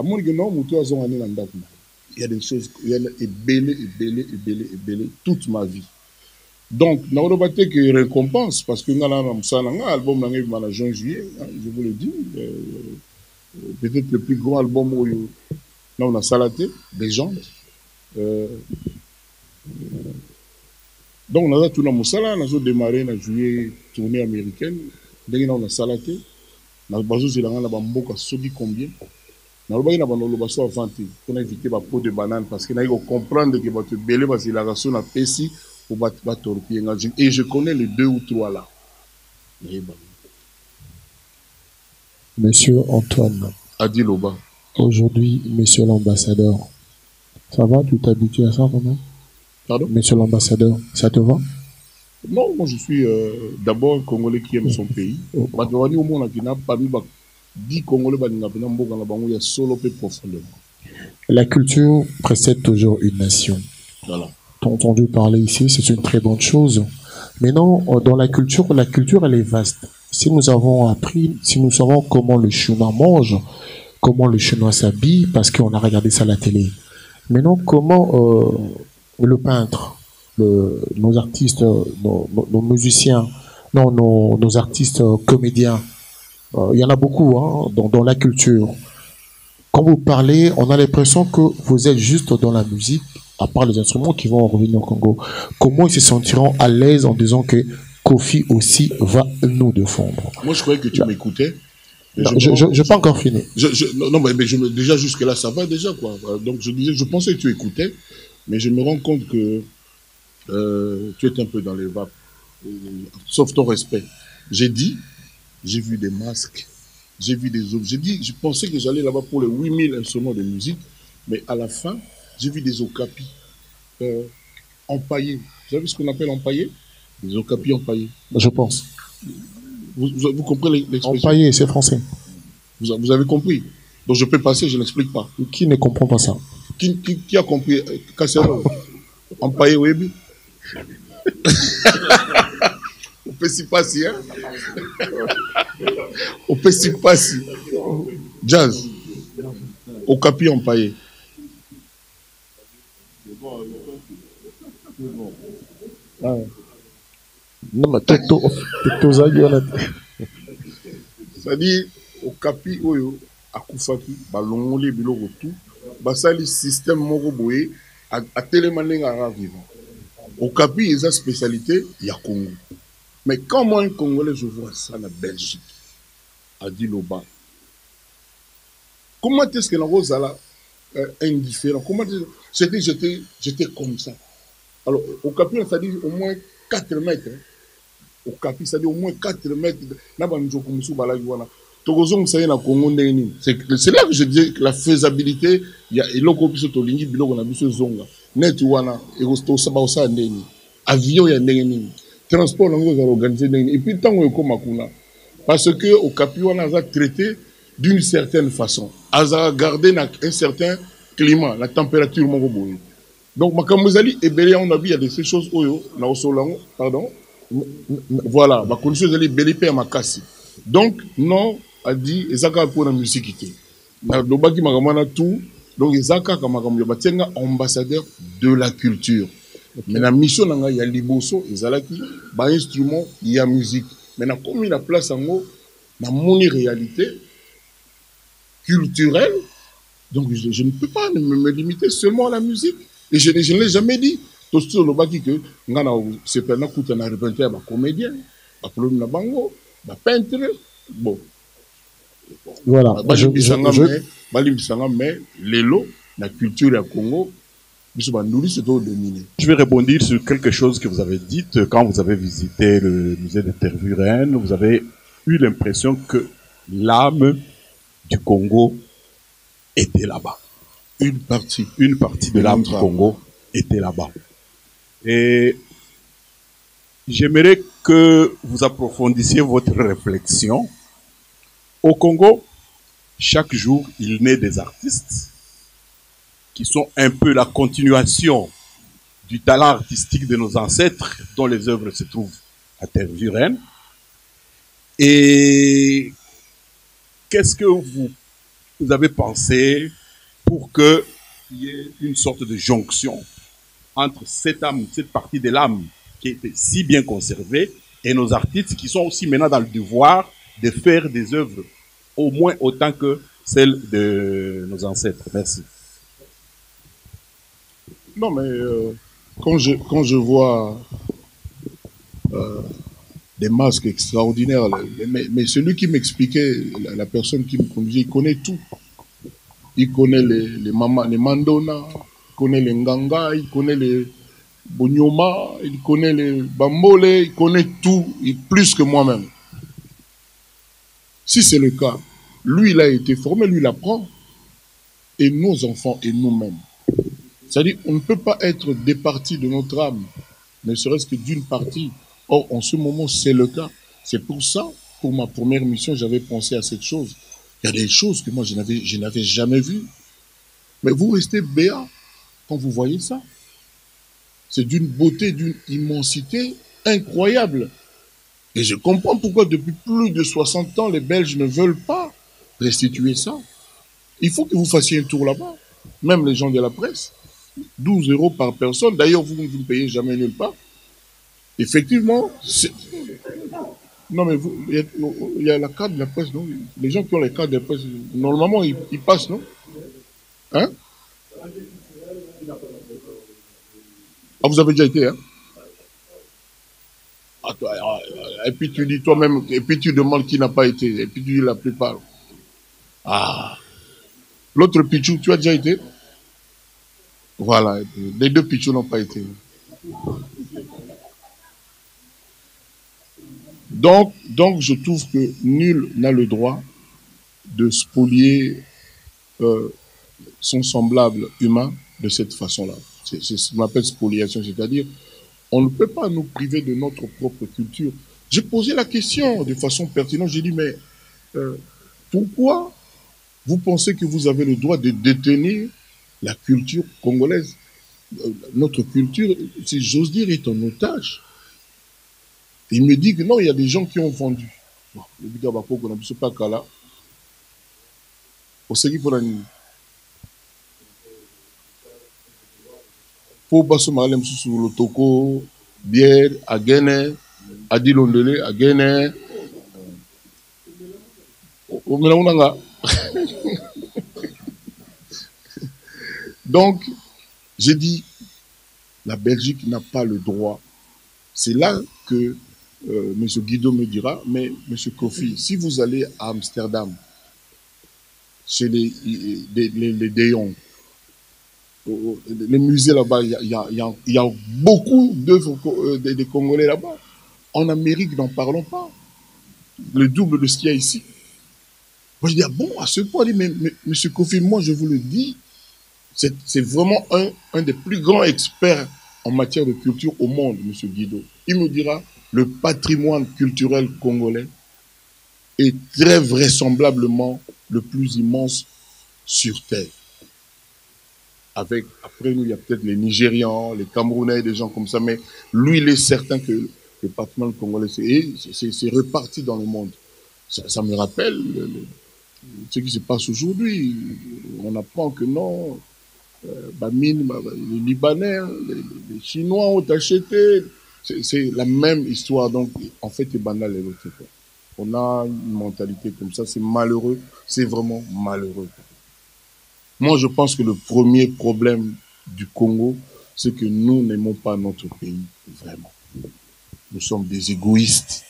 il y a des choses, il y a ébélé toute ma vie. Donc, je ne vais pas dire que récompense, parce que nous avons un album en juillet, je vous le dis, peut-être le plus grand album où on a salaté, des gens. Donc, on a tout le démarré en juillet, tournée américaine, on a salaté, on a basé sur la bamboka, combien? Dans le on a évité la peau de banane parce qu'il faut comprendre que votre belé, parce qu'il a raison à Pessi, pour battre torpiller. Et je connais les deux ou trois là. Monsieur Antoine. Adi Loba. Aujourd'hui, monsieur l'ambassadeur, ça va? Tu t'habitues à ça vraiment? Pardon? Monsieur l'ambassadeur, ça te va? Non, moi je suis d'abord Congolais qui aime son pays. Je 10 Congolais, il y a solo peu profondément. La culture précède toujours une nation. Voilà. T'as entendu parler ici, c'est une très bonne chose. Maintenant, dans la culture, elle est vaste. Si nous avons appris, si nous savons comment le Chinois mange, comment le Chinois s'habille, parce qu'on a regardé ça à la télé. Maintenant, comment le peintre, nos artistes, nos musiciens, non, nos artistes comédiens, il y en a beaucoup hein, dans la culture. Quand vous parlez, on a l'impression que vous êtes juste dans la musique, à part les instruments qui vont revenir au Congo. Comment ils se sentiront à l'aise en disant que Koffi aussi va nous défendre? Moi, je croyais que tu m'écoutais. Je n'ai pas encore fini. Non, mais déjà jusque-là, ça va déjà. Quoi. Donc, je disais, je pensais que tu écoutais, mais je me rends compte que tu es un peu dans les vapes, sauf ton respect. J'ai dit. J'ai vu des masques, j'ai vu des objets. Je pensais que j'allais là-bas pour les 8000 instruments de musique, mais à la fin, j'ai vu des okapis empaillés. Vous savez ce qu'on appelle empaillés? Des okapis empaillés. Je pense. Vous comprenez l'expression? Empaillés, c'est français. Vous avez compris? Donc je peux passer, je n'explique pas. Qui ne comprend pas ça? Qui a compris? Casserole. Empaillé, oui. On peut s'y passer, hein? On peut s'y passer. Jazz. Au capi empaillé. Ah. Non, mais c'est-à-dire, au capi, à Koufaki, balongolé, biloko tout, ça le système moroboé, à télémanengara vivant. Au capi, ils ont spécialité, il y a Congo. Mais quand moi, un Congolais, je vois ça en Belgique, à Diloba, comment est-ce que la rose a indifférent? Comment est-ce que j'étais comme ça? Alors, au capi, ça dit au moins 4 mètres. Au capi, ça dit au moins 4 mètres. C'est là que je dis que la faisabilité, il y a transport organisé et puis tant parce que au Capi on a traité d'une certaine façon, a gardé un certain climat, la température mongoboué. Donc Makamuzali et Bélia on a vu il y a de ces choses oyo na osolango pardon voilà ma condition ali belipé makasi. Donc non a dit ezaka pour la musique na lobaki makamana tout donc ezaka kamakamyo batenga ambassadeur de la culture. Okay. Mais la mission, il y a liboso, il y a des instruments, il y a musique. Mais comme il y a place en haut, dans mon réalité culturelle, donc je ne peux pas me limiter seulement à la musique. Et je ne l'ai jamais dit. Tout ce que c'est pas un représentant, un comédien, un bango, un peintre. Bon. Voilà. Mais les lots, la culture du Congo, je vais rebondir sur quelque chose que vous avez dit quand vous avez visité le musée de Tervuren. Vous avez eu l'impression que l'âme du Congo était là-bas. Une partie de l'âme du Congo était là-bas. Et j'aimerais que vous approfondissiez votre réflexion. Au Congo, chaque jour, il naît des artistes qui sont un peu la continuation du talent artistique de nos ancêtres, dont les œuvres se trouvent à Tervuren. Et qu'est-ce que vous avez pensé pour qu'il y ait une sorte de jonction entre cette âme, cette partie de l'âme qui était si bien conservée, et nos artistes qui sont aussi maintenant dans le devoir de faire des œuvres au moins autant que celles de nos ancêtres? Merci. Non, mais quand je vois des masques extraordinaires, mais celui qui m'expliquait, la personne qui me conduisait, il connaît tout. Il connaît les mandona, il connaît les nganga, il connaît les bonyoma, il connaît les bambole, il connaît tout, plus que moi-même. Si c'est le cas, lui, il a été formé, lui, il apprend, et nos enfants, et nous-mêmes. C'est-à-dire, on ne peut pas être départi de notre âme, ne serait-ce que d'une partie. Or, en ce moment, c'est le cas. C'est pour ça, pour ma première mission, j'avais pensé à cette chose. Il y a des choses que moi, je n'avais jamais vues. Mais vous restez béat quand vous voyez ça. C'est d'une beauté, d'une immensité incroyable. Et je comprends pourquoi, depuis plus de 60 ans, les Belges ne veulent pas restituer ça. Il faut que vous fassiez un tour là-bas, même les gens de la presse. 12 € par personne. D'ailleurs, vous ne payez jamais nulle part. Effectivement, non, mais il y a la carte de la presse, non? Les gens qui ont les cartes de la presse, normalement, ils passent, non? Hein? Ah, vous avez déjà été, hein? Ah, toi, et puis tu dis toi-même, et puis tu demandes qui n'a pas été, et puis tu dis la plupart. Ah! L'autre Pichou, tu as déjà été? Voilà, les deux Pichous n'ont pas été. Donc je trouve que nul n'a le droit de spolier son semblable humain de cette façon-là. C'est ce qu'on appelle spoliation, c'est-à-dire on ne peut pas nous priver de notre propre culture. J'ai posé la question de façon pertinente, j'ai dit mais pourquoi vous pensez que vous avez le droit de détenir la culture congolaise? Notre culture, si j'ose dire, est en otage. Et il me dit que non, il y a des gens qui ont vendu. Le gars va pas qu'on n'abuse pas qu'à là. Au Sénégal, pour la nuit. Pour basse malem sur le toko, bière, à Guinée, à Dilondele, à Guinée. Donc, j'ai dit, la Belgique n'a pas le droit. C'est là que M. Guido me dira, mais M. Koffi, si vous allez à Amsterdam, chez les Déons, les musées là-bas, il y a beaucoup d'œuvres des Congolais là-bas. En Amérique, n'en parlons pas. Le double de ce qu'il y a ici. Moi, je dis, ah bon, à ce point, mais M. Koffi, moi, je vous le dis, c'est vraiment un des plus grands experts en matière de culture au monde, M. Guido. Il me dira, le patrimoine culturel congolais est très vraisemblablement le plus immense sur Terre. Avec, après nous, il y a peut-être les Nigérians, les Camerounais, des gens comme ça, mais lui, il est certain que le patrimoine congolais, c'est reparti dans le monde. Ça me rappelle ce qui se passe aujourd'hui. On apprend que non... les Libanais, les Chinois ont acheté. C'est la même histoire. Donc, en fait, on a une mentalité comme ça. C'est malheureux. C'est vraiment malheureux. Moi, je pense que le premier problème du Congo, c'est que nous n'aimons pas notre pays, vraiment. Nous sommes des égoïstes.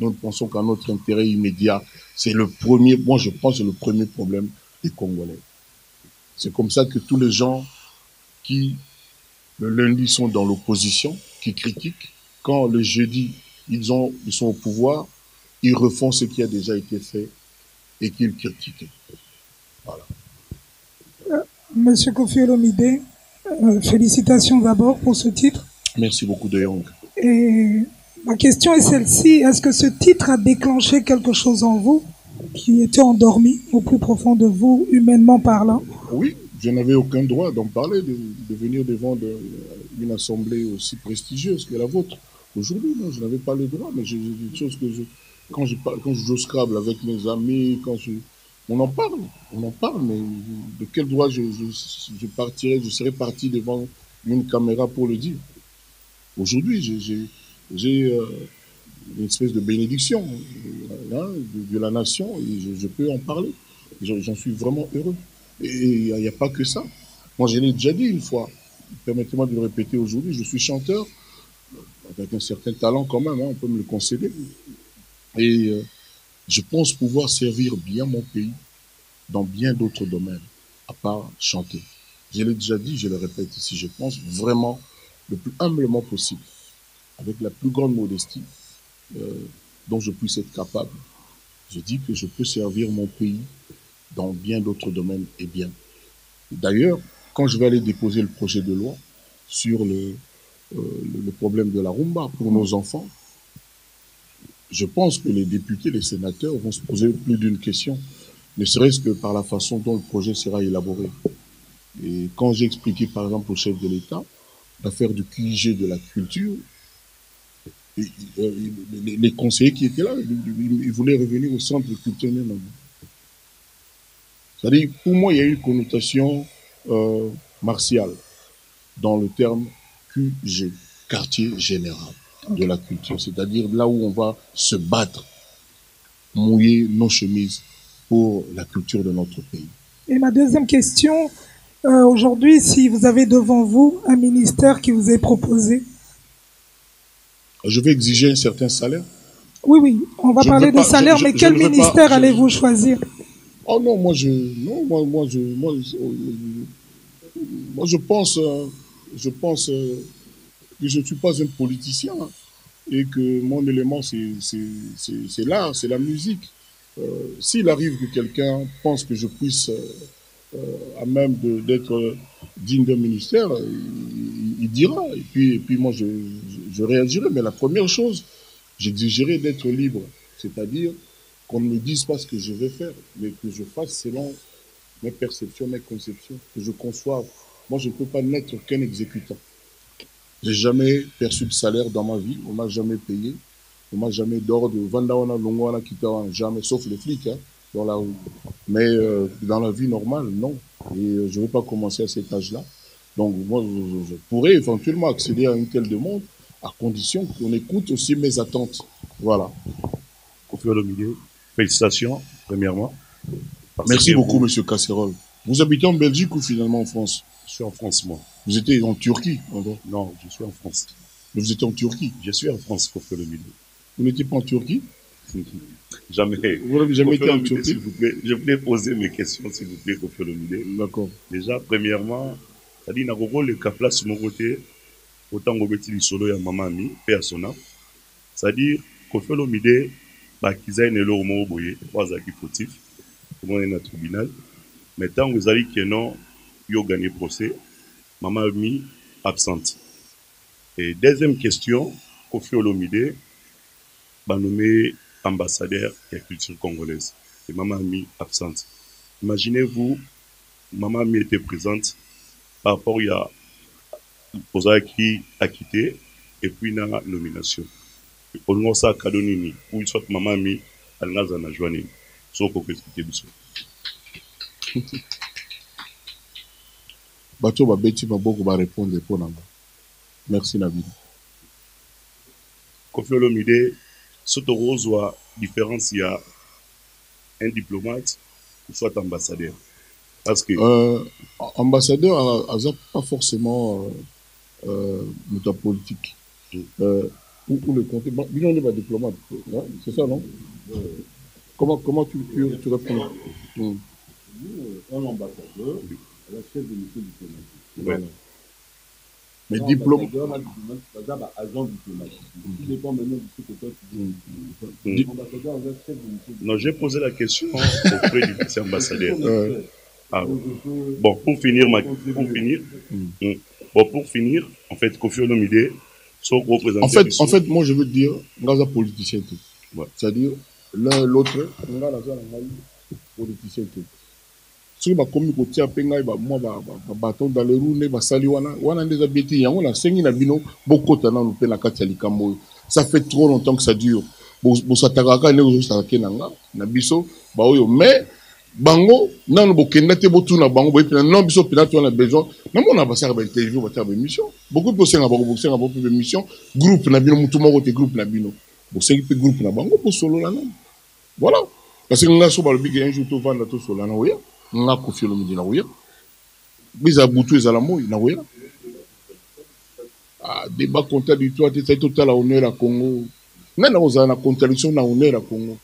Nous ne pensons qu'à notre intérêt immédiat. C'est le premier, moi, je pense que c'est le premier problème des Congolais. C'est comme ça que tous les gens qui, le lundi, sont dans l'opposition, qui critiquent, quand le jeudi, ils sont au pouvoir, ils refont ce qui a déjà été fait et qu'ils critiquent. Voilà. Monsieur Koffi Olomidé, félicitations d'abord pour ce titre. Merci beaucoup, De Jong. Et ma question est celle-ci. Est-ce que ce titre a déclenché quelque chose en vous qui était endormi au plus profond de vous, humainement parlant? Oui, je n'avais aucun droit d'en parler, de venir devant une assemblée aussi prestigieuse que la vôtre. Aujourd'hui, non, je n'avais pas le droit, mais j'ai des choses que quand je joue au Scrabble avec mes amis, on en parle, mais de quel droit je serais parti devant une caméra pour le dire? Aujourd'hui, j'ai une espèce de bénédiction de la nation, et je peux en parler. J'en suis vraiment heureux. Et il n'y a pas que ça. Moi, je l'ai déjà dit une fois. Permettez-moi de le répéter aujourd'hui. Je suis chanteur, avec un certain talent quand même, hein, on peut me le concéder. Et je pense pouvoir servir bien mon pays dans bien d'autres domaines, à part chanter. Je l'ai déjà dit, je le répète ici, je pense vraiment le plus humblement possible, avec la plus grande modestie dont je puisse être capable. Je dis que je peux servir mon pays dans bien d'autres domaines et bien. D'ailleurs, quand je vais aller déposer le projet de loi sur le problème de la rumba pour nos enfants, je pense que les députés, les sénateurs vont se poser plus d'une question, ne serait-ce que par la façon dont le projet sera élaboré. Et quand j'ai expliqué par exemple au chef de l'État l'affaire du QIG de la culture, les conseillers qui étaient là, ils voulaient revenir au centre culturel. C'est-à-dire, pour moi, il y a une connotation martiale dans le terme QG, quartier général de la culture. C'est-à-dire là où on va se battre, mouiller nos chemises pour la culture de notre pays. Et ma deuxième question, aujourd'hui, si vous avez devant vous un ministère qui vous est proposé, je vais exiger un certain salaire. Oui, oui, on va parler de salaire, mais quel ministère allez-vous choisir ? Oh non, moi je pense que je ne suis pas un politicien et que mon élément c'est l'art, c'est la musique. s'il arrive que quelqu'un pense que je puisse, à même d'être digne d'un ministère, il dira. Et puis moi, je réagirai. Mais la première chose, j'exigerai d'être libre. C'est-à-dire qu'on ne me dise pas ce que je vais faire, mais que je fasse selon mes perceptions, mes conceptions, que je conçoive. Moi, je ne peux pas n'être qu'un exécutant. J'ai jamais perçu de salaire dans ma vie, on m'a jamais payé, on m'a jamais d'ordre, Vandawana, Longwana, Kitawana, jamais, sauf les flics, hein, dans la rue. Mais dans la vie normale, non. Et je ne vais pas commencer à cet âge-là. Donc, moi, je pourrais éventuellement accéder à une telle demande, à condition qu'on écoute aussi mes attentes. Voilà. Koffi Olomidé, félicitations, premièrement. Merci beaucoup, Monsieur Casserole. Vous habitez en Belgique ou finalement en France? Je suis en France, moi. Vous étiez en Turquie, pardon? Non, je suis en France. Mais vous étiez en Turquie? Je suis en France, Koffi Olomidé. Vous n'étiez pas en Turquie? Jamais. Vous n'avez jamais été en Turquie? S'il vous plaît, je voulais poser mes questions, s'il vous plaît, Koffi Olomidé. D'accord. Déjà, premièrement, ça dit, Nagoro, le Kaflas, mon côté, autant Robeti Lissolo, et maman, ami, père Sona. C'est-à-dire, Koffi Olomidé, Bakizaï, Nelo, Romo, Boye, trois acquis fautifs, tout le monde est dans le tribunal. Mais tant que vous avez dit que non, vous avez gagné le procès, maman a mis absente. Et deuxième question, Koffi Olomidé, nommé ambassadeur de la culture congolaise. Et maman a mis absente. Imaginez-vous, maman a mis était présente par rapport à Posa qui a quitté et puis dans la nomination. Au nom de ça, Kadonini, où il soit maman a mis à la joignée. Sauf qu'on peut expliquer de ça. Bato ba beti ba boko ba répondre pour nanga. Merci Nabil. Koffi Olomidé, Sotorozwa différence il y a un diplomate ou soit ambassadeur. Parce que ambassadeur a pas forcément notre politique. Ou le compte, on n'est pas diplomate, hein? C'est ça non? Comment tu réponds? Un ambassadeur, la chef de mission diplomatique. Mais diplôme. Agent diplomatique. Il dépend maintenant du que toi tu dis. Ambassadeur, la chef de mission. Non, j'ai posé la question auprès du vice-ambassadeur. Ah, bon, pour finir, en fait, Koffi Olomidé sont représentés. En fait, moi je veux dire, grâce à politicien tout. C'est-à-dire, l'un l'autre, on a la zone politicien tout. Si vous avez un bâton dans les roues, ça fait trop longtemps que ça dure. Mais, bango, non, non, on a Koffi Olomidé na ouya biza butu ezala moyi na ouya a débat contradictoire c'est total honneur à Congo nana oza na contradiction na honneur à Congo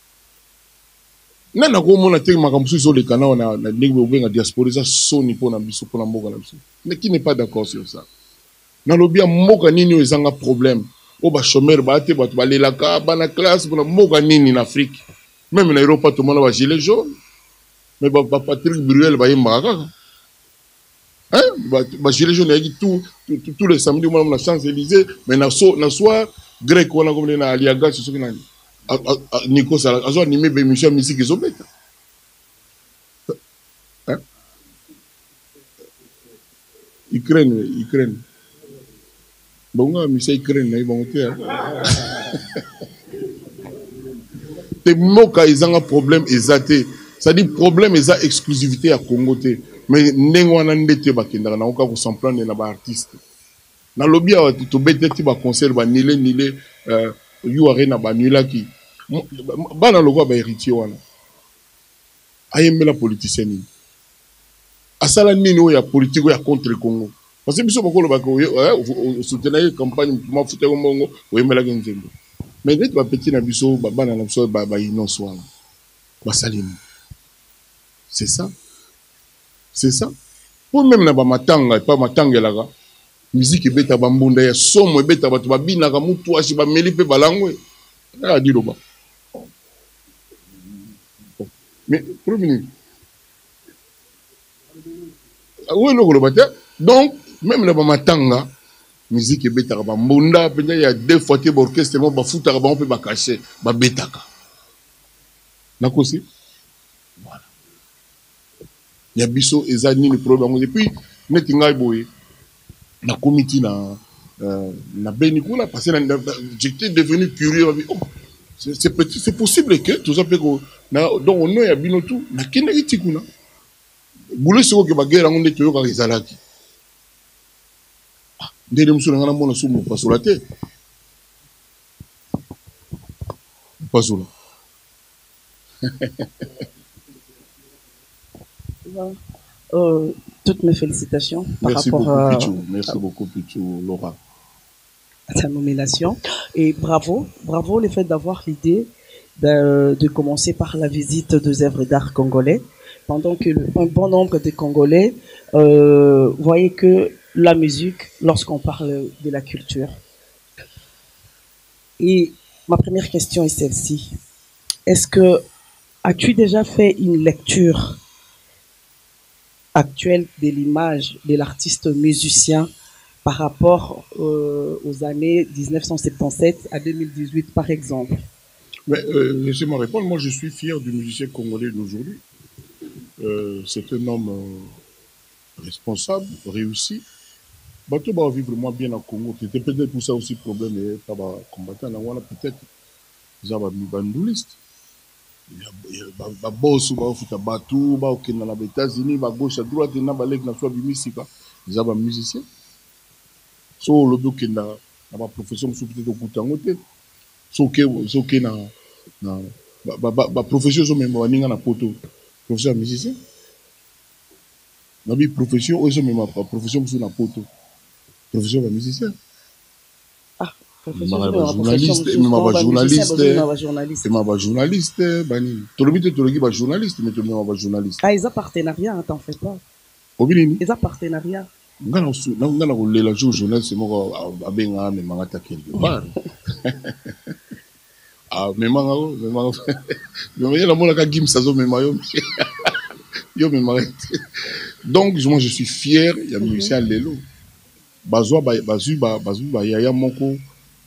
nana ko mona te makamsu zo le canal na ndenge obenga diaspora za soni pona biso pona mboka na biso mais qui n'est pas d'accord sur ça na lobia mboka nini ezanga problème o ba chômeur ba te ba balelaka bana classe pona mboka nini na Afrique même na Europe tout le monde va gilet jaune. Mais Patrick Bruel va y marrer. Hein? Gilet jaune, tous les samedis, on a la Champs-Élysées, mais na soir, grec, on a comme les Aliaga, c'est ce qu'on a. Nico Salah, on a animé Michel Musique et Zobet. Hein? Ukraine. Bon, Michel Ukraine, ils vont monter. T'es moka, ils ont un problème, ils ont été. Ça dit problème est à exclusivité à Congo té mais n'engwana ndete bakenda na oka ko s'emprendre na ba artiste na lobby a to bete ti ba concert ba nilé you arena ba nila ki ba na loko ba héritier wana ayemela politicien ni asala nini o ya politique ya contre Congo parce que biso bakolo ba ko soutenir campagne pour mafuta ko mongo o yemela ngenzembo mais ndete ba petit na biso ba bana na biso ba inonce wana ba salini. C'est ça. Pour même n'avoir matanga, pas matanga là. Musique est bête à bambunda, y a somme est bête à batubabi, n'a qu'à moutoua, si ba melipe balangwe. Ah, dis-le bas. Mais, pour venir. Oui, le bataille. Donc, même le Bamatanga, musique est bêta. Bamunda, il y a deux fois que l'orchestre, on peut foutre, on peut cacher, on peut bêta. D'accord aussi? Voilà. Il y a Bissot et Zani, le problème. Et puis, Netingaï Boy, la comité, la Bénicola, parce que j'étais devenu curieux. Oh, c'est possible que tout ça peut. Donc, on a bien tout. Mais qui n'est-ce que nous? Boulot, c'est quoi que ma guerre, on est toujours à Rizalaki. Dès le monsieur, on a mon assoum, on passe sur la terre. On passe sur la. Toutes mes félicitations par merci rapport beaucoup, à... Pichu. Merci beaucoup, Pichu, Laura. À sa nomination. Et bravo, bravo le fait d'avoir l'idée de commencer par la visite des œuvres d'art congolais, pendant que un bon nombre de Congolais voyaient que la musique, lorsqu'on parle de la culture. Et ma première question est celle-ci. Est-ce que, as-tu déjà fait une lecture actuelle de l'image de l'artiste musicien par rapport aux années 1977 à 2018, par exemple? Laissez-moi répondre. Moi, je suis fier du musicien congolais d'aujourd'hui. C'est un homme responsable, réussi. Bah, tu vas vivre moins bien en Congo. C'était peut-être pour ça aussi le problème. Et tu vas combattre en Angola, peut-être. Tu vas mis bandouliste. Ba boss ou ba futa batu, ba ok na États-Unis, ba gauche à droite, na ba lek na soit bimisika. Ils avaient musicien. So le doc na ba profession sous peut-être au Koutangote. So que na ba profession so même ba ninga na poto. Professeur musicien. Na bi profession ou so même ba profession sous na poto. Professeur ba musicien. Journaliste, bani. Journaliste, mais journaliste. Ah, ils ont partenariat, t'en fais pas. Ils ont partenariat. Donc, moi, je suis fier. Il y a musicien Lelo.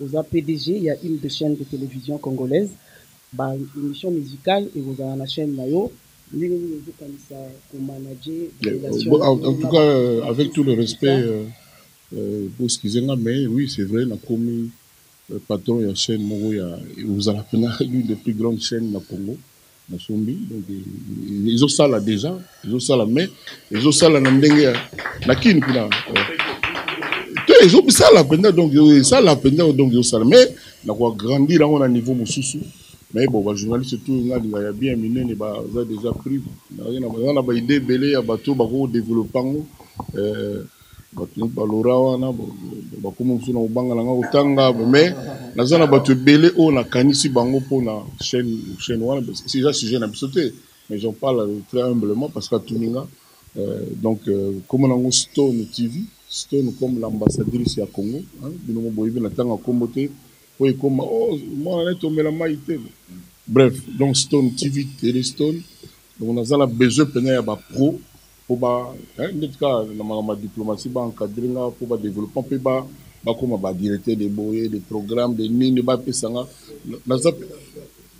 aux APDG, il y a une des chaînes de télévision congolaise, bah, une émission musicale, et vous avez la chaîne Nayo, en tout cas, avec tout le respect, pour ce qu'ils ont, mais oui, c'est vrai, la commune, le patron, il y a chaîne Moro, vous avez l'une des plus grandes chaînes dans le Congo, dans Sombi, donc ils ont ça là déjà, ils ont ça là, mais ils ont ça là dans le Dengue, la Kine, les autres ça la peine donc ça la peine donc ça mais la quoi grandir là on a niveau mususu mais bon bah journaliste tout là il y a bien miné ne bah ça déjà pris on a bah idée belle y a bah tout bah quoi développement bah tout bah l'orawa na bah comment on se nomme banga langa otanga mais là ça na bah tout belle oh na kanisi bango pour na chaîne noire c'est déjà sujet na bisauté mais j'en parle très humblement parce qu'à tout ninga donc comme on a Stone TV Stone comme l'ambassadrice à Congo, nous avons boyé la tanga comboté, oui comme oh moi on est tombé la maïté. Bref, donc Stone TV, Télé Stone, donc on a ça la besoin plein à bas pro pour bas, en tout cas la diplomatie bas encadrée là pour bas développement puis bas comme bas directeur des boyés, des programmes, des mines, des bas pesanga,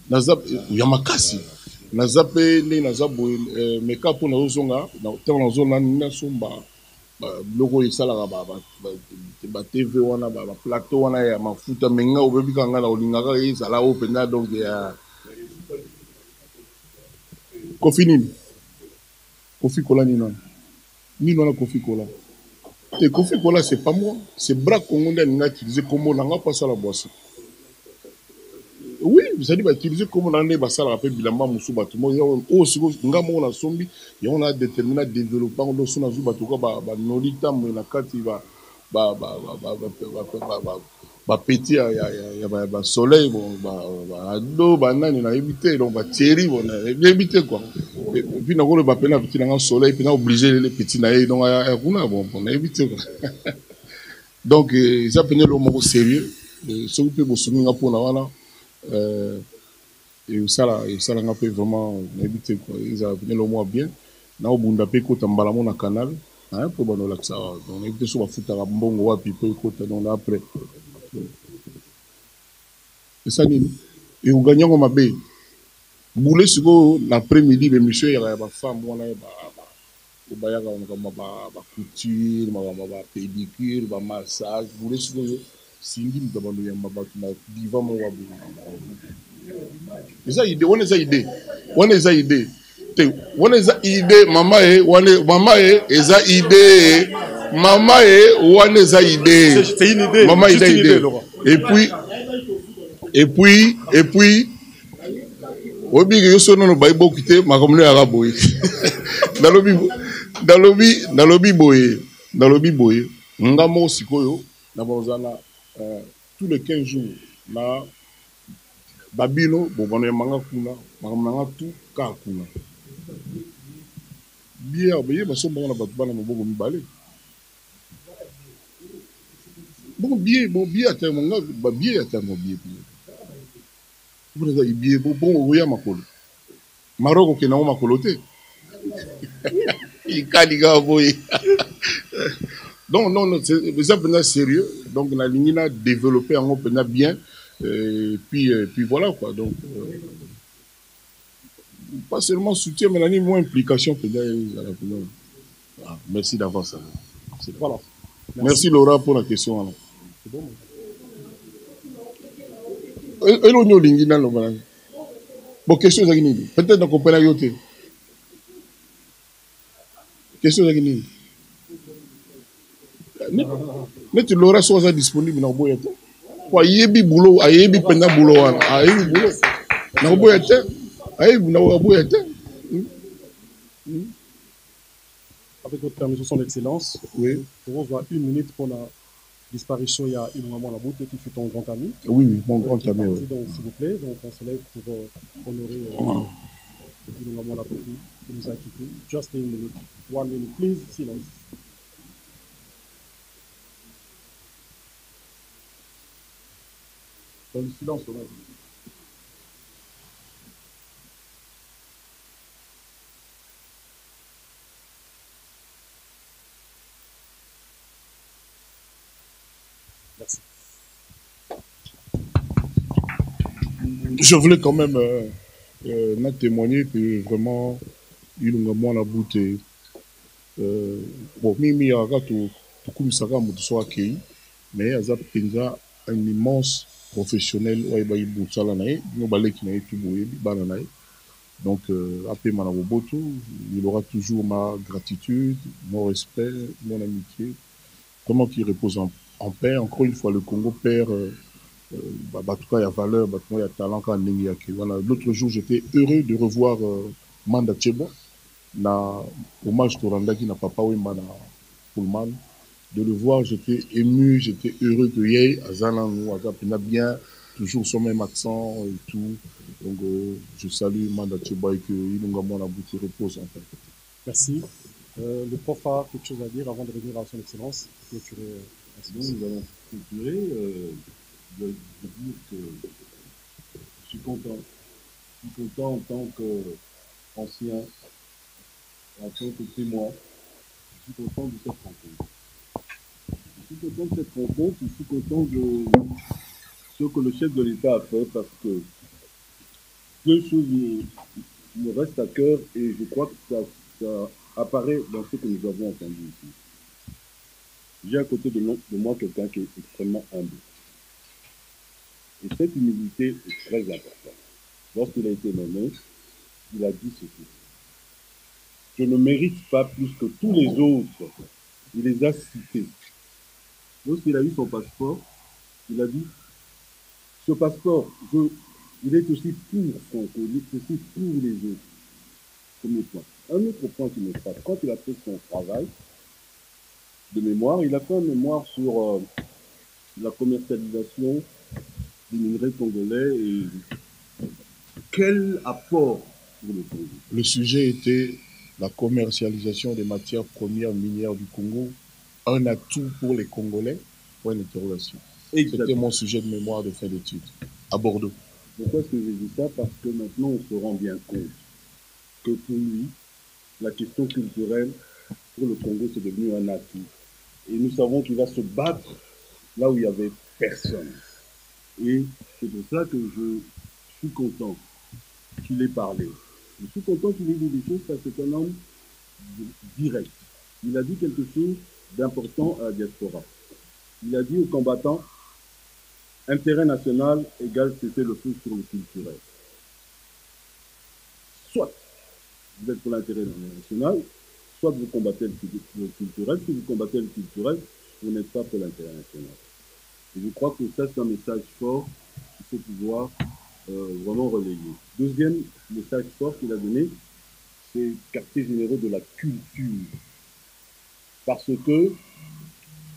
nazap yamakasi, nazap ni nazap boy, mais quand pour nos zonga, dans nos zones là nous sommes bas. Loko esalaka ba TV wana ba plateau wana ya mafuta menga obebika ngala olingaka ezala openda donc ya Koffi nini Koffi Kola nini nini na Koffi Kola te Koffi Kola c'est pas moi c'est bras congolais nga utilisé comme on n'a pas ça la boisson Oui, vous allez utiliser comme on a des bassins à faire bilamma moussubatumon. Il y a aussi un on a sombi, il y a déterminé développement de son azou batuka ba nolita moinakati ba petit ya soleil ba ado ba nani na éviter donc ba terri on a éviter quoi. Et puis n'ago le ba pena petit na soleil puis na obligé les petits naï donc kuna bon on a éviter quoi. Donc ils apprennent le mot sérieux. Ce que peut bosser pour na voilà. Et ça n'a pas vraiment évité quoi. Ils avaient le mois bien. Là au bunda pe ko tambala mon na canal hein pour bon là ça. Donc éviter sur la foot à bongo wa puis ko tendon après. Et ça dit et on gagne comme mabé. Boulé sur l'après-midi mais monsieur il y a pas femme moi là au bayaga on comme ba couture, ba pédicure, ba massage, boulé sur Sindim d'abandonner ma bâtiment, divan mon wabi. Les idées, on les a idées. On les a idées. On les a idées, maman, on les a idées. C'est une idée. Maman, il a idée. Et puis, au big, yo sono no baibo kité, ma comme le araboy. Dans le biboy. Ngamo sikoyo, na bonzana. Tous les 15 jours, là, Babino, Bobano, Mangakuna, Mangatou, Kakuna. Bien, bien, parce que bon, la Batbana, mon bon, balai. Bon, bien, à terme, bien. Vous avez bien, bon, oui, à ma colo. Maroc, qui n'a pas ma coloté. Il caliga, boy. Non, c'est sérieux. Donc la ligne a développé en open bien. Puis voilà quoi. Donc pas seulement soutien, mais la moins implication. Merci d'avance. Voilà. Merci Laura pour la question. Bon question Zagini. Peut-être dans compagnie. Question Zagini. Mais tu l'auras soit disponible dans le boulot. Il y a des boulots. Avec votre permission, son excellence, oui. Pour vous, une minute pour la disparition, il y a une maman la boute qui fut ton grand ami. Oui, mon grand ami. Oui. Donc, s'il vous plaît, donc on se lève pour honorer une maman la boute qui nous a quittés. Just a minute. 1 minute, please, silence. Dans le silence, on va dire. Merci. Je voulais quand même témoigner que vraiment, il nous a moins la beauté. Bon, Mimi a raté tout comme ça, on soit accueilli, mais il y a un immense professionnel ouais bah il bosse là naie nos balais qui naient tout bouillé bananaie donc après manaboboto il aura toujours ma gratitude, mon respect, mon amitié, comment qu'il repose en paix. Encore une fois le Congo perd bah tout cas il y a valeur, bah tout cas il y a talent quand il y a voilà. L'autre jour j'étais heureux de revoir Manda Tchebo na hommage Toranda qui n'a pas paoué mana Pullman. De le voir, j'étais ému, j'étais heureux que Yei, Azana, nous, Agapena bien, toujours son même accent et tout. Donc, je salue Manda Tchebo et que Ilungamon Abouti repose en fait. Merci. Le prof a quelque chose à dire avant de revenir à son excellence. Nous allons continuer de dire que je suis content. Je suis content en tant qu'ancien, en tant que témoin. Je suis content de cette rencontre. Je suis content de cette rencontre, je suis content de ce que le chef de l'État a fait parce que deux choses me restent à cœur et je crois que ça apparaît dans ce que nous avons entendu ici. J'ai à côté de moi quelqu'un qui est extrêmement humble. Et cette humilité est très importante. Lorsqu'il a été nommé, il a dit ceci. Je ne mérite pas plus que tous les autres. Il les a cités. Lorsqu'il a eu son passeport, il a dit, ce passeport, je Il est aussi pour son pays, il est aussi pour les autres. Premier point. Un autre point qui me frappe, quand il a fait son travail de mémoire, il a fait un mémoire sur la commercialisation des minerais congolais et quel apport pour le Congo. Le sujet était la commercialisation des matières premières minières du Congo, un atout pour les Congolais, point d'interrogation. C'était mon sujet de mémoire de fin d'études à Bordeaux. Pourquoi est-ce que j'ai dit ça? Parce que maintenant on se rend bien compte que pour lui, la question culturelle pour le Congo c'est devenu un atout. Et nous savons qu'il va se battre là où il n'y avait personne. Et c'est pour ça que je suis content qu'il ait parlé. Je suis content qu'il ait dit des choses parce que c'est un homme direct. Il a dit quelque chose d'important à la diaspora. Il a dit aux combattants, intérêt national égale cesser le feu sur le culturel. Soit vous êtes pour l'intérêt national, soit vous combattez le culturel. Si vous combattez le culturel, vous n'êtes pas pour l'intérêt national. Et je crois que ça, c'est un message fort qu'il faut pouvoir vraiment relayer. Deuxième message fort qu'il a donné, c'est quartier généraux de la culture. Parce que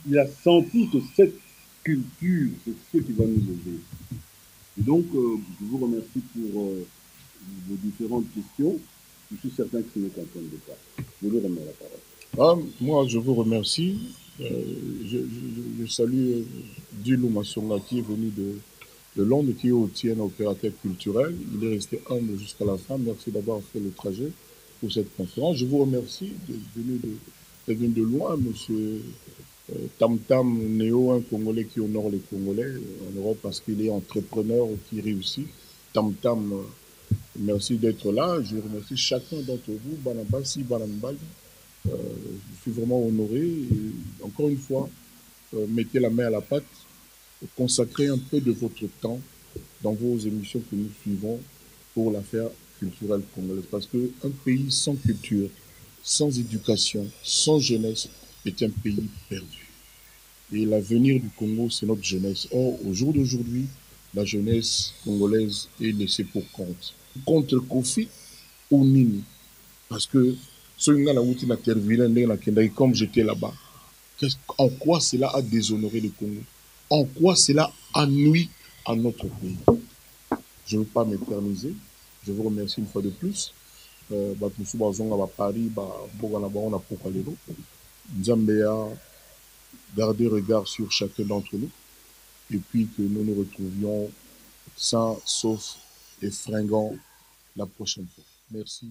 il a senti que cette culture, c'est ce qui va nous aider. Et donc, je vous remercie pour vos différentes questions. Je suis certain que ce n'est qu'un point de départ. Je vous remets la parole. Ah, moi, je vous remercie. Je salue Dulou Massonga qui est venu de Londres, qui est aussi un opérateur culturel. Il est resté humble jusqu'à la fin. Merci d'avoir fait le trajet pour cette conférence. Je vous remercie d'être venu de loin, monsieur Tam Tam Néo, un Congolais qui honore les Congolais en Europe parce qu'il est entrepreneur qui réussit. Tam Tam, merci d'être là. Je remercie chacun d'entre vous, Banabasi, Banambali. Je suis vraiment honoré. Et encore une fois, mettez la main à la pâte, consacrez un peu de votre temps dans vos émissions que nous suivons pour l'affaire culturelle congolaise. Parce qu'un pays sans culture, sans éducation, sans jeunesse est un pays perdu. Et l'avenir du Congo, c'est notre jeunesse. Or, au jour d'aujourd'hui, la jeunesse congolaise est laissée pour compte. Contre Koffi ou Nini. Parce que comme j'étais là-bas, en quoi cela a déshonoré le Congo? En quoi cela a nui à notre pays? Je ne veux pas m'éterniser. Je vous remercie une fois de plus. Paris, nous allons garder regard sur chacun d'entre nous et puis que nous nous retrouvions sains, saufs et fringants la prochaine fois. Merci.